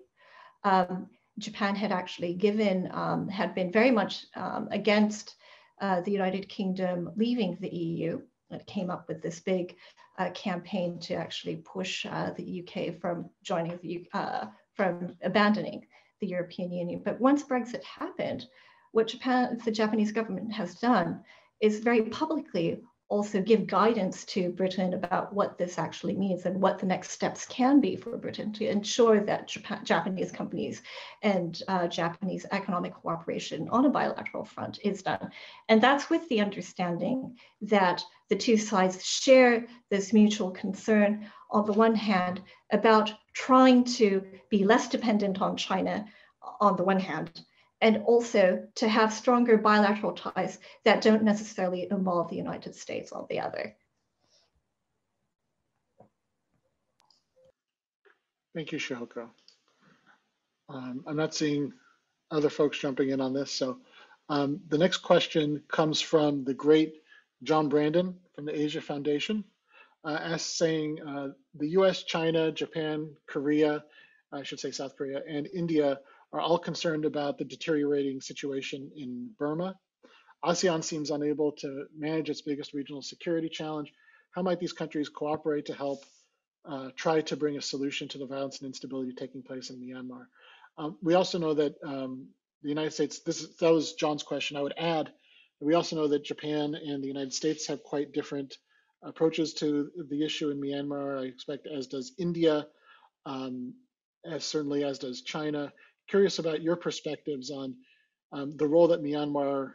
Um, Japan had actually given, um, had been very much um, against uh, the United Kingdom leaving the E U. It came up with this big uh, campaign to actually push uh, the U K from joining the, uh, from abandoning the European Union. But once Brexit happened, what Japan, the Japanese government has done is very publicly also give guidance to Britain about what this actually means and what the next steps can be for Britain to ensure that Japan, Japanese companies and uh, Japanese economic cooperation on a bilateral front is done. And that's with the understanding that the two sides share this mutual concern on the one hand about trying to be less dependent on China on the one hand, and also to have stronger bilateral ties that don't necessarily involve the United States on the other. Thank you, Shihoko. Um, I'm not seeing other folks jumping in on this. So um, the next question comes from the great John Brandon from the Asia Foundation, uh, asks saying, uh, the U S, China, Japan, Korea, I should say South Korea, and India are all concerned about the deteriorating situation in Burma. ASEAN seems unable to manage its biggest regional security challenge. How might these countries cooperate to help uh, try to bring a solution to the violence and instability taking place in Myanmar? Um, we also know that um, the United States, this is, that was John's question. I would add, we also know that Japan and the United States have quite different approaches to the issue in Myanmar, I expect, as does India, um, as certainly as does China. Curious about your perspectives on um, the role that Myanmar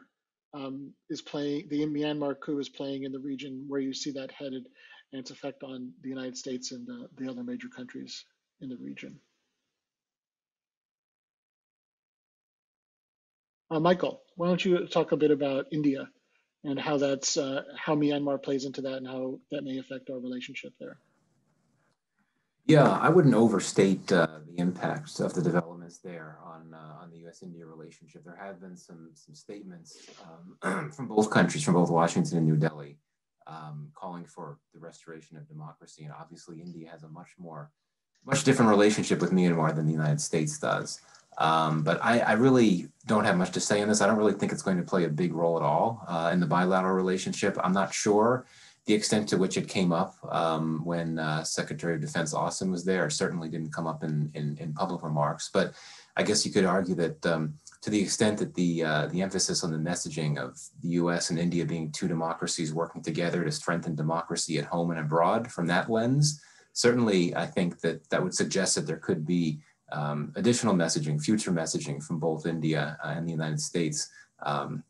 um, is playing, the Myanmar coup is playing in the region, where you see that headed and its effect on the United States and uh, the other major countries in the region. Uh, Michael, why don't you talk a bit about India and how that's uh, how Myanmar plays into that and how that may affect our relationship there? Yeah, I wouldn't overstate uh, the impacts of the developments there on uh, on the U S India relationship. There have been some some statements um, from both countries, from both Washington and New Delhi, um, calling for the restoration of democracy. And obviously, India has a much more, much different relationship with Myanmar than the United States does. Um, but I, I really don't have much to say on this. I don't really think it's going to play a big role at all uh, in the bilateral relationship. I'm not sure the extent to which it came up um, when uh, Secretary of Defense Austin was there. Certainly didn't come up in, in, in public remarks, but I guess you could argue that um, to the extent that the, uh, the emphasis on the messaging of the U S and India being two democracies working together to strengthen democracy at home and abroad from that lens, certainly I think that that would suggest that there could be um, additional messaging, future messaging from both India and the United States, um,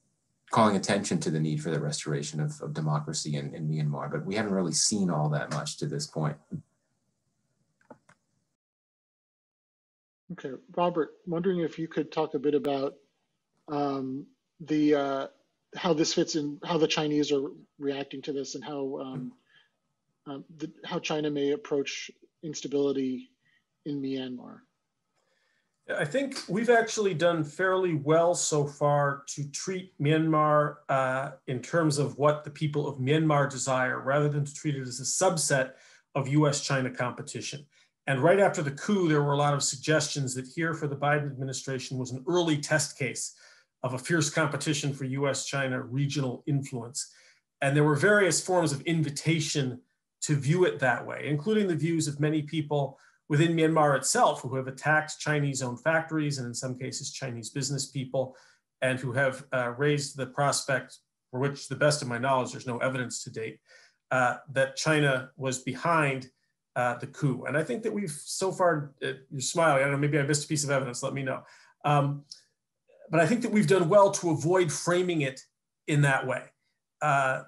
calling attention to the need for the restoration of, of democracy in, in Myanmar, but we haven't really seen all that much to this point. Okay, Robert, wondering if you could talk a bit about um, the uh, how this fits in, how the Chinese are reacting to this, and how um, um, the, how China may approach instability in Myanmar. I think we've actually done fairly well so far to treat Myanmar uh, in terms of what the people of Myanmar desire, rather than to treat it as a subset of U S China competition. And right after the coup, there were a lot of suggestions that here for the Biden administration was an early test case of a fierce competition for U S China regional influence. And there were various forms of invitation to view it that way, including the views of many people within Myanmar itself, who have attacked Chinese-owned factories and in some cases Chinese business people, and who have uh, raised the prospect, for which, to the best of my knowledge, there's no evidence to date, uh, that China was behind uh, the coup. And I think that we've so far, uh, you're smiling, I don't know, maybe I missed a piece of evidence, let me know. Um, but I think that we've done well to avoid framing it in that way. Uh,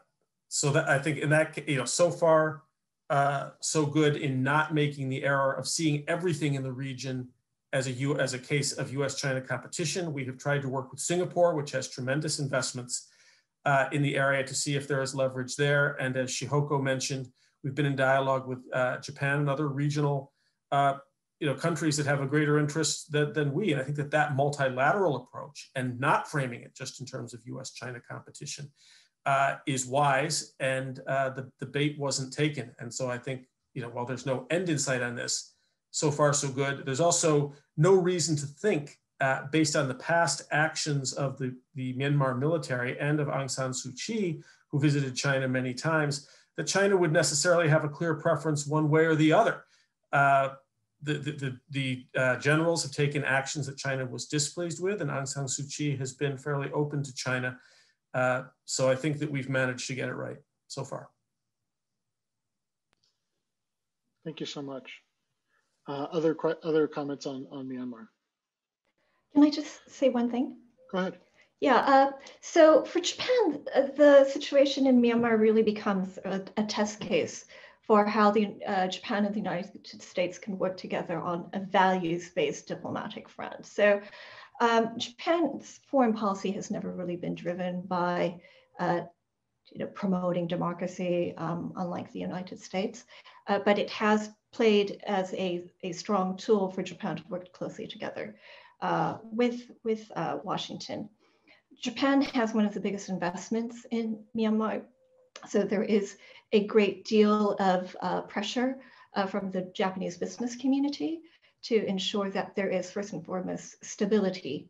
so that I think in that, you know, so far, Uh, so good in not making the error of seeing everything in the region as a, U, as a case of U S China competition. We have tried to work with Singapore, which has tremendous investments uh, in the area, to see if there is leverage there. And as Shihoko mentioned, we've been in dialogue with uh, Japan and other regional uh, you know, countries that have a greater interest that, than we. And I think that that multilateral approach, and not framing it just in terms of U S China competition, uh, is wise, and uh, the debate wasn't taken. And so I think, you know, while there's no end in sight on this, so far so good. There's also no reason to think, uh, based on the past actions of the, the Myanmar military and of Aung San Suu Kyi, who visited China many times, that China would necessarily have a clear preference one way or the other. Uh, the the, the, the uh, generals have taken actions that China was displeased with, and Aung San Suu Kyi has been fairly open to China. Uh, so I think that we've managed to get it right so far. Thank you so much. Uh, other other comments on, on Myanmar? Can I just say one thing? Go ahead. Yeah, uh, so for Japan, the situation in Myanmar really becomes a, a test case for how the uh, Japan and the United States can work together on a values-based diplomatic front. So um, Japan's foreign policy has never really been driven by uh, you know, promoting democracy, um, unlike the United States, uh, but it has played as a, a strong tool for Japan to work closely together uh, with, with uh, Washington. Japan has one of the biggest investments in Myanmar, so there is a great deal of uh, pressure uh, from the Japanese business community to ensure that there is, first and foremost, stability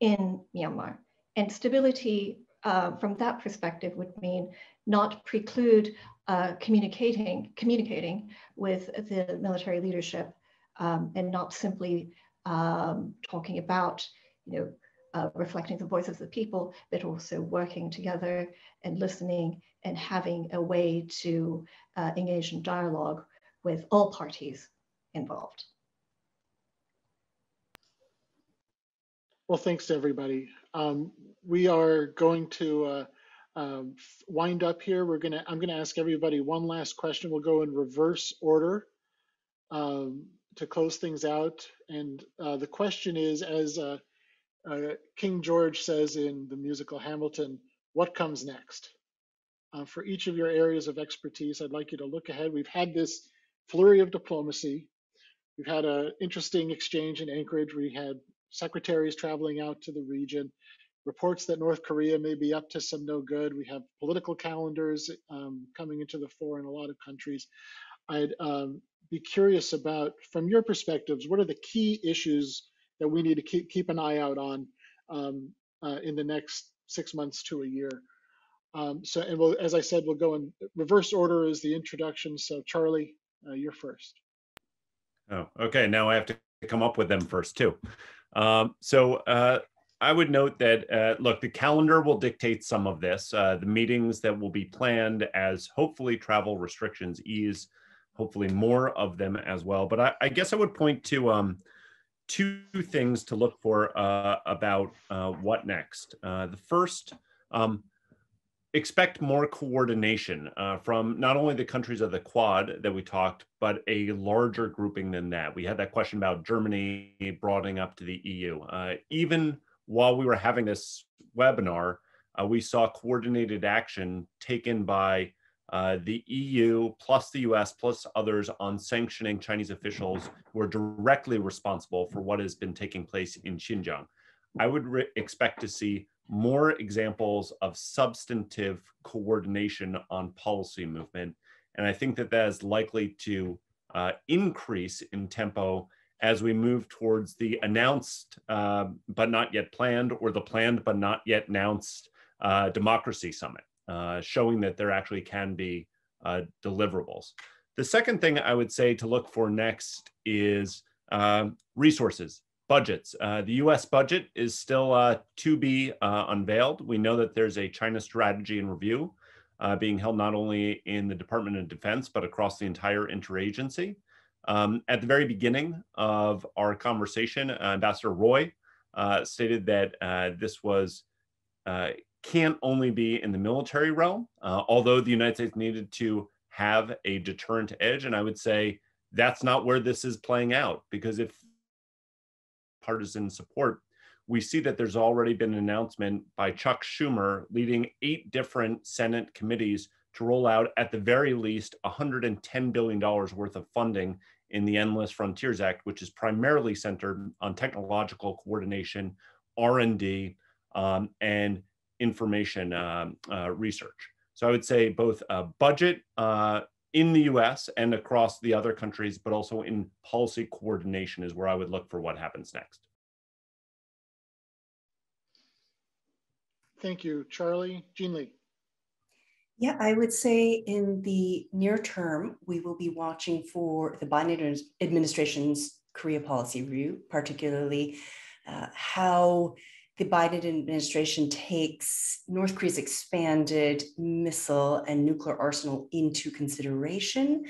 in Myanmar. And stability uh, from that perspective would mean not preclude uh, communicating, communicating with the military leadership um, and not simply um, talking about, you know, Uh, reflecting the voice of the people, but also working together and listening and having a way to uh, engage in dialogue with all parties involved. Well, thanks to everybody. Um, we are going to uh, uh, wind up here. We're gonna, I'm gonna ask everybody one last question. We'll go in reverse order um, to close things out. And uh, the question is, as uh, Uh, King George says in the musical Hamilton, what comes next? Uh, for each of your areas of expertise, I'd like you to look ahead. We've had this flurry of diplomacy. We've had an interesting exchange in Anchorage. We had secretaries traveling out to the region, reports that North Korea may be up to some no good. We have political calendars um, coming into the fore in a lot of countries. I'd um, be curious about, from your perspectives, what are the key issues that we need to keep, keep an eye out on um, uh, in the next six months to a year. Um, so, and we'll, as I said, we'll go in reverse order is the introduction. So Charlie, uh, you're first. Oh, okay. Now I have to come up with them first too. Um, so uh, I would note that, uh, look, the calendar will dictate some of this. Uh, the meetings that will be planned as hopefully travel restrictions ease, hopefully more of them as well. But I, I guess I would point to, um, two things to look for uh, about uh, what next. Uh, the first, um, expect more coordination uh, from not only the countries of the Quad that we talked, but a larger grouping than that. We had that question about Germany broadening up to the E U. Uh, even while we were having this webinar, uh, we saw coordinated action taken by Uh, the E U plus the U S plus others on sanctioning Chinese officials who are directly responsible for what has been taking place in Xinjiang. I would expect to see more examples of substantive coordination on policy movement. And I think that that is likely to uh, increase in tempo as we move towards the announced uh, but not yet planned or the planned but not yet announced uh, democracy summit. Uh, showing that there actually can be uh, deliverables. The second thing I would say to look for next is uh, resources, budgets. Uh, the U S budget is still uh, to be uh, unveiled. We know that there's a China strategy and review uh, being held not only in the Department of Defense, but across the entire interagency. Um, at the very beginning of our conversation, uh, Ambassador Roy uh, stated that uh, this was uh, can't only be in the military realm, uh, although the United States needed to have a deterrent edge. And I would say that's not where this is playing out, because if partisan support, we see that there's already been an announcement by Chuck Schumer leading eight different Senate committees to roll out at the very least one hundred ten billion dollars worth of funding in the Endless Frontiers Act, which is primarily centered on technological coordination, R and D, um, and information uh, uh, research. So I would say both uh, budget uh, in the U S and across the other countries, but also in policy coordination is where I would look for what happens next. Thank you, Charlie. Jean Lee. Yeah, I would say in the near term, we will be watching for the Biden administration's Korea policy review, particularly uh, how the Biden administration takes North Korea's expanded missile and nuclear arsenal into consideration,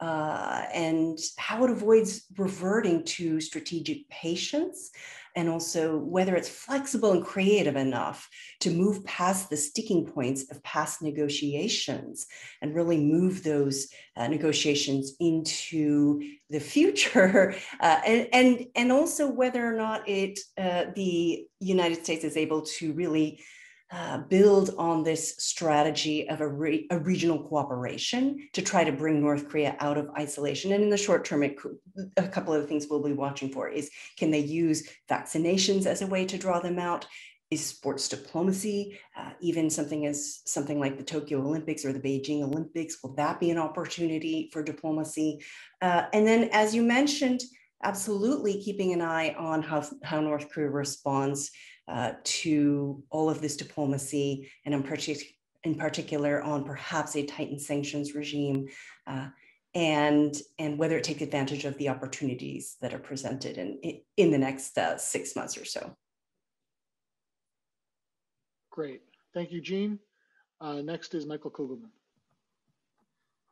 uh, and how it avoids reverting to strategic patience, and also whether it's flexible and creative enough to move past the sticking points of past negotiations and really move those uh, negotiations into the future, uh, and, and, and also whether or not it, uh, the United States is able to really Uh, build on this strategy of a, re a regional cooperation to try to bring North Korea out of isolation. And in the short term, it could, a couple of things we'll be watching for is, can they use vaccinations as a way to draw them out? Is sports diplomacy, uh, even something as something like the Tokyo Olympics or the Beijing Olympics, will that be an opportunity for diplomacy? Uh, and then, as you mentioned, absolutely keeping an eye on how, how North Korea responds Uh, to all of this diplomacy, and in, partic in particular on perhaps a tightened sanctions regime, uh, and, and whether it takes advantage of the opportunities that are presented in, in, in the next uh, six months or so. Great. Thank you, Jean. Uh, next is Michael Kugelman.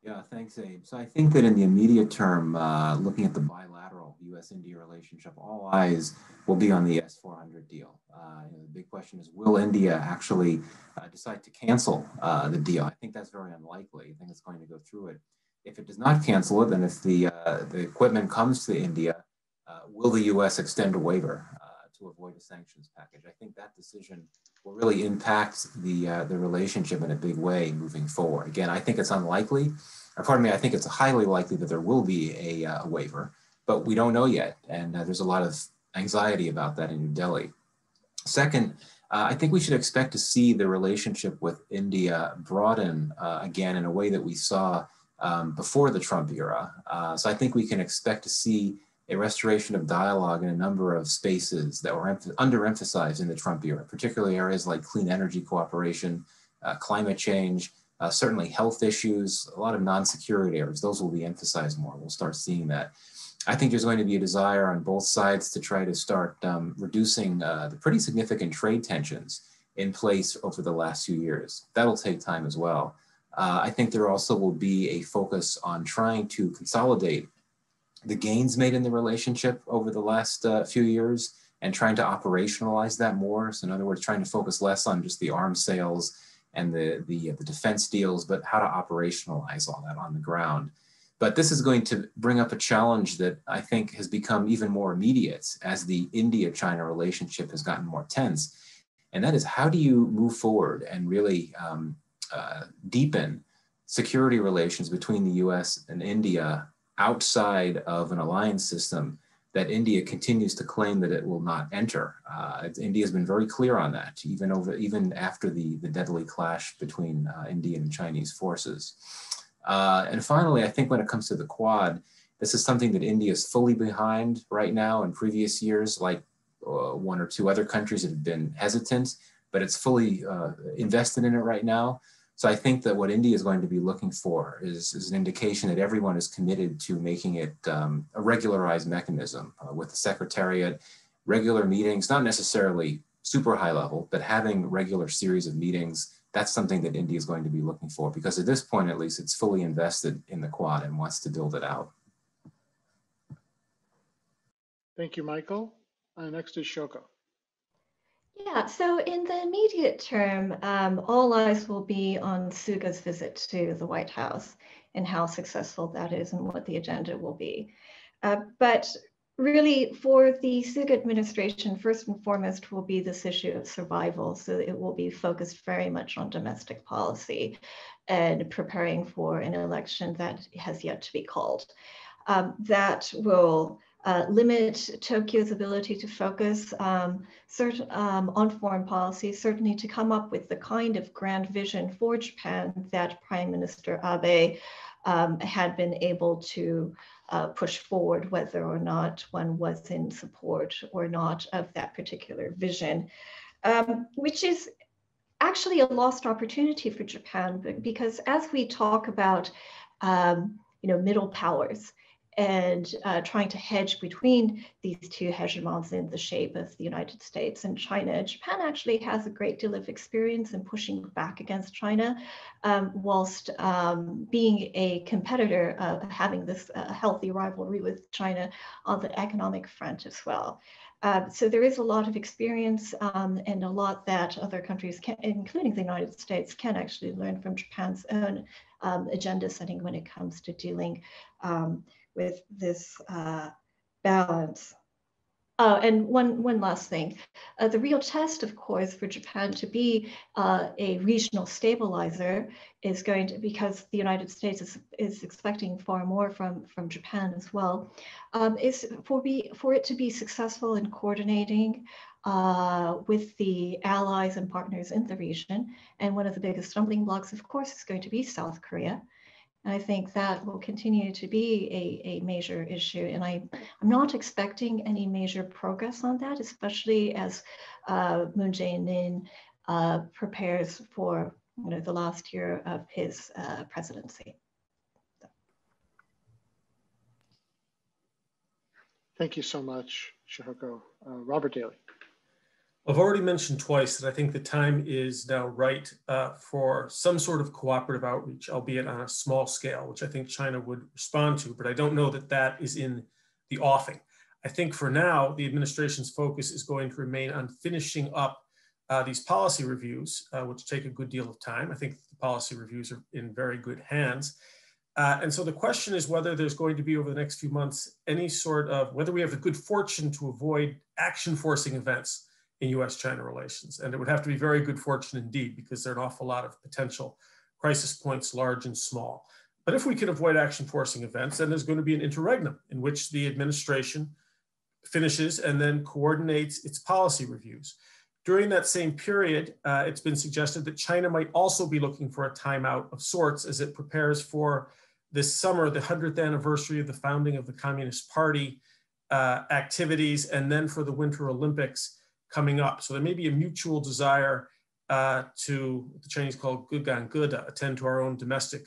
Yeah, thanks, Abe. So I think that in the immediate term, uh, looking at the bilateral U S India relationship, all eyes will be on the S four hundred deal. Uh, you know, the big question is, will India actually uh, decide to cancel uh, the deal? I think that's very unlikely. I think it's going to go through it. If it does not cancel it, then if the, uh, the equipment comes to India, uh, will the U S extend a waiver uh, to avoid a sanctions package? I think that decision will really impact the, uh, the relationship in a big way moving forward. Again, I think it's unlikely. Pardon me, I think it's highly likely that there will be a, uh, a waiver, but we don't know yet. And uh, there's a lot of anxiety about that in New Delhi. Second, uh, I think we should expect to see the relationship with India broaden uh, again in a way that we saw um, before the Trump era. Uh, so I think we can expect to see a restoration of dialogue in a number of spaces that were underemphasized in the Trump era, particularly areas like clean energy cooperation, uh, climate change, Uh, certainly health issues, a lot of non-security areas. Those will be emphasized more. We'll start seeing that. I think there's going to be a desire on both sides to try to start um, reducing uh, the pretty significant trade tensions in place over the last few years. That'll take time as well. Uh, I think there also will be a focus on trying to consolidate the gains made in the relationship over the last uh, few years and trying to operationalize that more. So in other words, trying to focus less on just the arms sales and the, the, the defense deals, but how to operationalize all that on the ground. But this is going to bring up a challenge that I think has become even more immediate as the India-China relationship has gotten more tense. And that is, how do you move forward and really um, uh, deepen security relations between the U S and India outside of an alliance system that India continues to claim that it will not enter. Uh, India has been very clear on that, even over, even after the, the deadly clash between uh, Indian and Chinese forces. Uh, and finally, I think when it comes to the Quad, this is something that India is fully behind right now. In previous years, like uh, one or two other countries have been hesitant, but it's fully uh, invested in it right now. So I think that what India is going to be looking for is, is an indication that everyone is committed to making it um, a regularized mechanism uh, with the Secretariat, regular meetings, not necessarily super high level, but having regular series of meetings. That's something that India is going to be looking for, because at this point, at least, it's fully invested in the Quad and wants to build it out. Thank you, Michael. Uh, next is Shihoko. Yeah, so in the immediate term, um, all eyes will be on Suga's visit to the White House and how successful that is and what the agenda will be. Uh, but really, for the Suga administration, first and foremost will be this issue of survival. So it will be focused very much on domestic policy and preparing for an election that has yet to be called. Um, that will uh, limit Tokyo's ability to focus um, cert um, on foreign policy, certainly to come up with the kind of grand vision for Japan that Prime Minister Abe um, had been able to uh, push forward, whether or not one was in support or not of that particular vision, um, which is actually a lost opportunity for Japan, because as we talk about um, you know, middle powers and uh, trying to hedge between these two hegemons in the shape of the United States and China, Japan actually has a great deal of experience in pushing back against China um, whilst um, being a competitor, uh, having this uh, healthy rivalry with China on the economic front as well. Uh, so there is a lot of experience um, and a lot that other countries, can, including the United States, can actually learn from Japan's own um, agenda setting when it comes to dealing um, with this uh, balance. Uh, and one, one last thing, uh, the real test, of course, for Japan to be uh, a regional stabilizer is going to, because the United States is, is expecting far more from, from Japan as well, um, is for, be, for it to be successful in coordinating uh, with the allies and partners in the region. And one of the biggest stumbling blocks, of course, is going to be South Korea. And I think that will continue to be a, a major issue. And I, I'm not expecting any major progress on that, especially as uh, Moon Jae-in uh, prepares for you know, the last year of his uh, presidency. So. Thank you so much, Shihoko. Uh, Robert Daly. I've already mentioned twice that I think the time is now right uh, for some sort of cooperative outreach, albeit on a small scale, which I think China would respond to, but I don't know that that is in the offing. I think for now, the administration's focus is going to remain on finishing up uh, these policy reviews, uh, which take a good deal of time. I think the policy reviews are in very good hands. Uh, and so the question is whether there's going to be over the next few months, any sort of, whether we have the good fortune to avoid action forcing events in U S China relations. And it would have to be very good fortune indeed, because there are an awful lot of potential crisis points, large and small. But if we can avoid action forcing events, then there's going to be an interregnum in which the administration finishes and then coordinates its policy reviews. During that same period, uh, it's been suggested that China might also be looking for a timeout of sorts as it prepares for this summer, the hundredth anniversary of the founding of the Communist Party uh, activities, and then for the Winter Olympics coming up. So there may be a mutual desire uh, to, what the Chinese call gudanguda, attend to our own domestic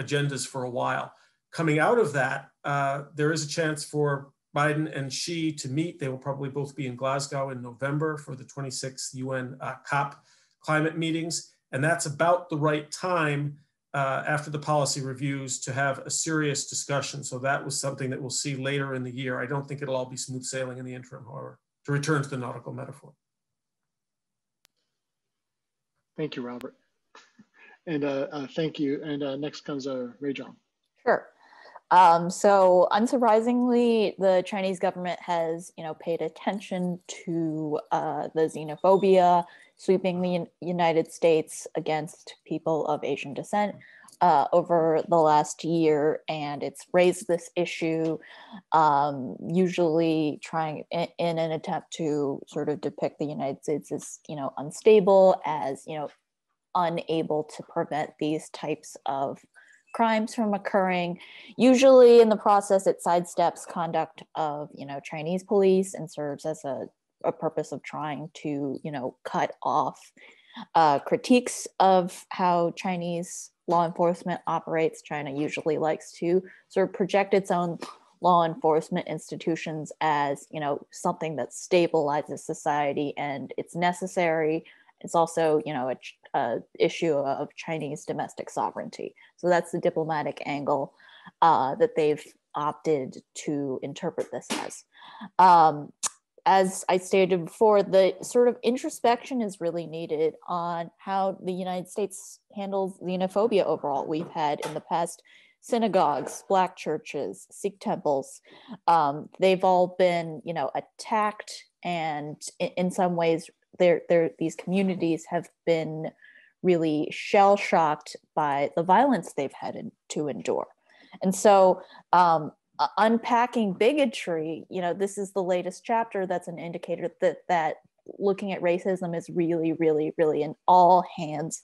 agendas for a while. Coming out of that, uh, there is a chance for Biden and Xi to meet. They will probably both be in Glasgow in November for the twenty-sixth U N uh, COP climate meetings. And that's about the right time uh, after the policy reviews to have a serious discussion. So that was something that we'll see later in the year. I don't think it'll all be smooth sailing in the interim, however, to return to the nautical metaphor. Thank you, Robert. And uh, uh, thank you. And uh, next comes uh, Ray Zhang. Sure. Um, so unsurprisingly, the Chinese government has you know, paid attention to uh, the xenophobia sweeping the United States against people of Asian descent Uh, over the last year, and it's raised this issue, um, usually trying in, in an attempt to sort of depict the United States as, you know, unstable, as, you know, unable to prevent these types of crimes from occurring. Usually in the process, it sidesteps conduct of, you know, Chinese police and serves as a, a purpose of trying to, you know, cut off uh, critiques of how Chinese law enforcement operates. China usually likes to sort of project its own law enforcement institutions as, you know, something that stabilizes society and it's necessary. It's also, you know, a, a issue of Chinese domestic sovereignty. So that's the diplomatic angle uh, that they've opted to interpret this as. Um, As I stated before, the sort of introspection is really needed on how the United States handles xenophobia overall. We've had in the past synagogues, black churches, Sikh temples. Um, they've all been, you know, attacked, and in, in some ways, they're, they're, these communities have been really shell-shocked by the violence they've had in, to endure. And so, um, uh, unpacking bigotry, you know, this is the latest chapter that's an indicator that that looking at racism is really, really, really an all hands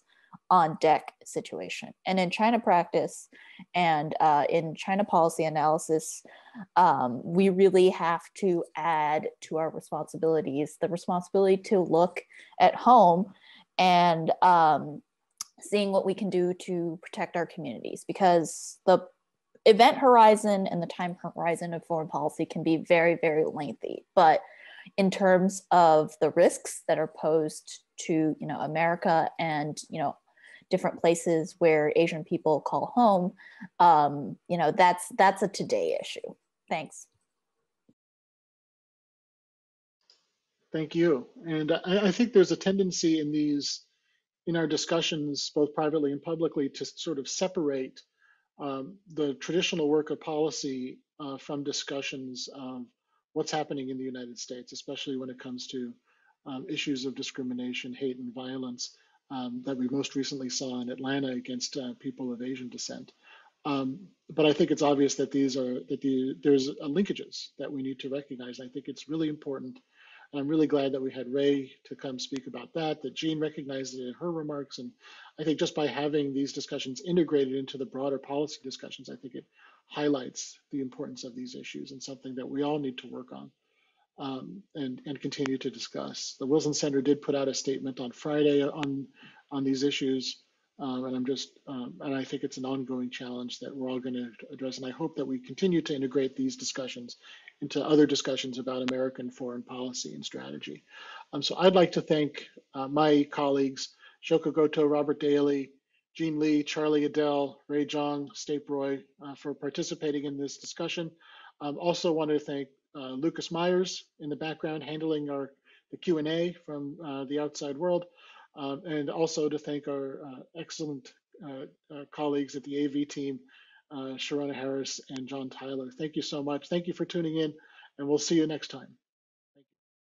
on deck situation. And in China practice and uh, in China policy analysis, um, we really have to add to our responsibilities, the responsibility to look at home and um, seeing what we can do to protect our communities, because the event horizon and the time horizon of foreign policy can be very, very lengthy. But in terms of the risks that are posed to, you know, America and, you know, different places where Asian people call home, um, you know, that's that's a today issue. Thanks. Thank you. And I, I think there's a tendency in these, in our discussions, both privately and publicly, to sort of separate um, the traditional work of policy uh, from discussions of what's happening in the United States, especially when it comes to Um, issues of discrimination, hate, and violence um, that we most recently saw in Atlanta against uh, people of Asian descent. Um, but I think it's obvious that these are that the, there's uh, linkages that we need to recognize. I think it's really important, and I'm really glad that we had Ray to come speak about that. That Jean recognized it in her remarks, and I think just by having these discussions integrated into the broader policy discussions, I think it highlights the importance of these issues and something that we all need to work on. Um, and, and continue to discuss. The Wilson Center did put out a statement on Friday on, on these issues, um, and I'm just, um, and I think it's an ongoing challenge that we're all going to address, and I hope that we continue to integrate these discussions into other discussions about American foreign policy and strategy. Um, so I'd like to thank uh, my colleagues, Shihoko Goto, Robert Daly, Jean Lee, Charlie Adele, Ray Zhang, Stapleton Roy, uh, for participating in this discussion. I um, also want to thank Uh, Lucas Myers in the background handling our the Q and A from uh, the outside world, um, and also to thank our uh, excellent uh, uh, colleagues at the A V team, uh, Sharona Harris and John Tyler. Thank you so much. Thank you for tuning in, and we'll see you next time.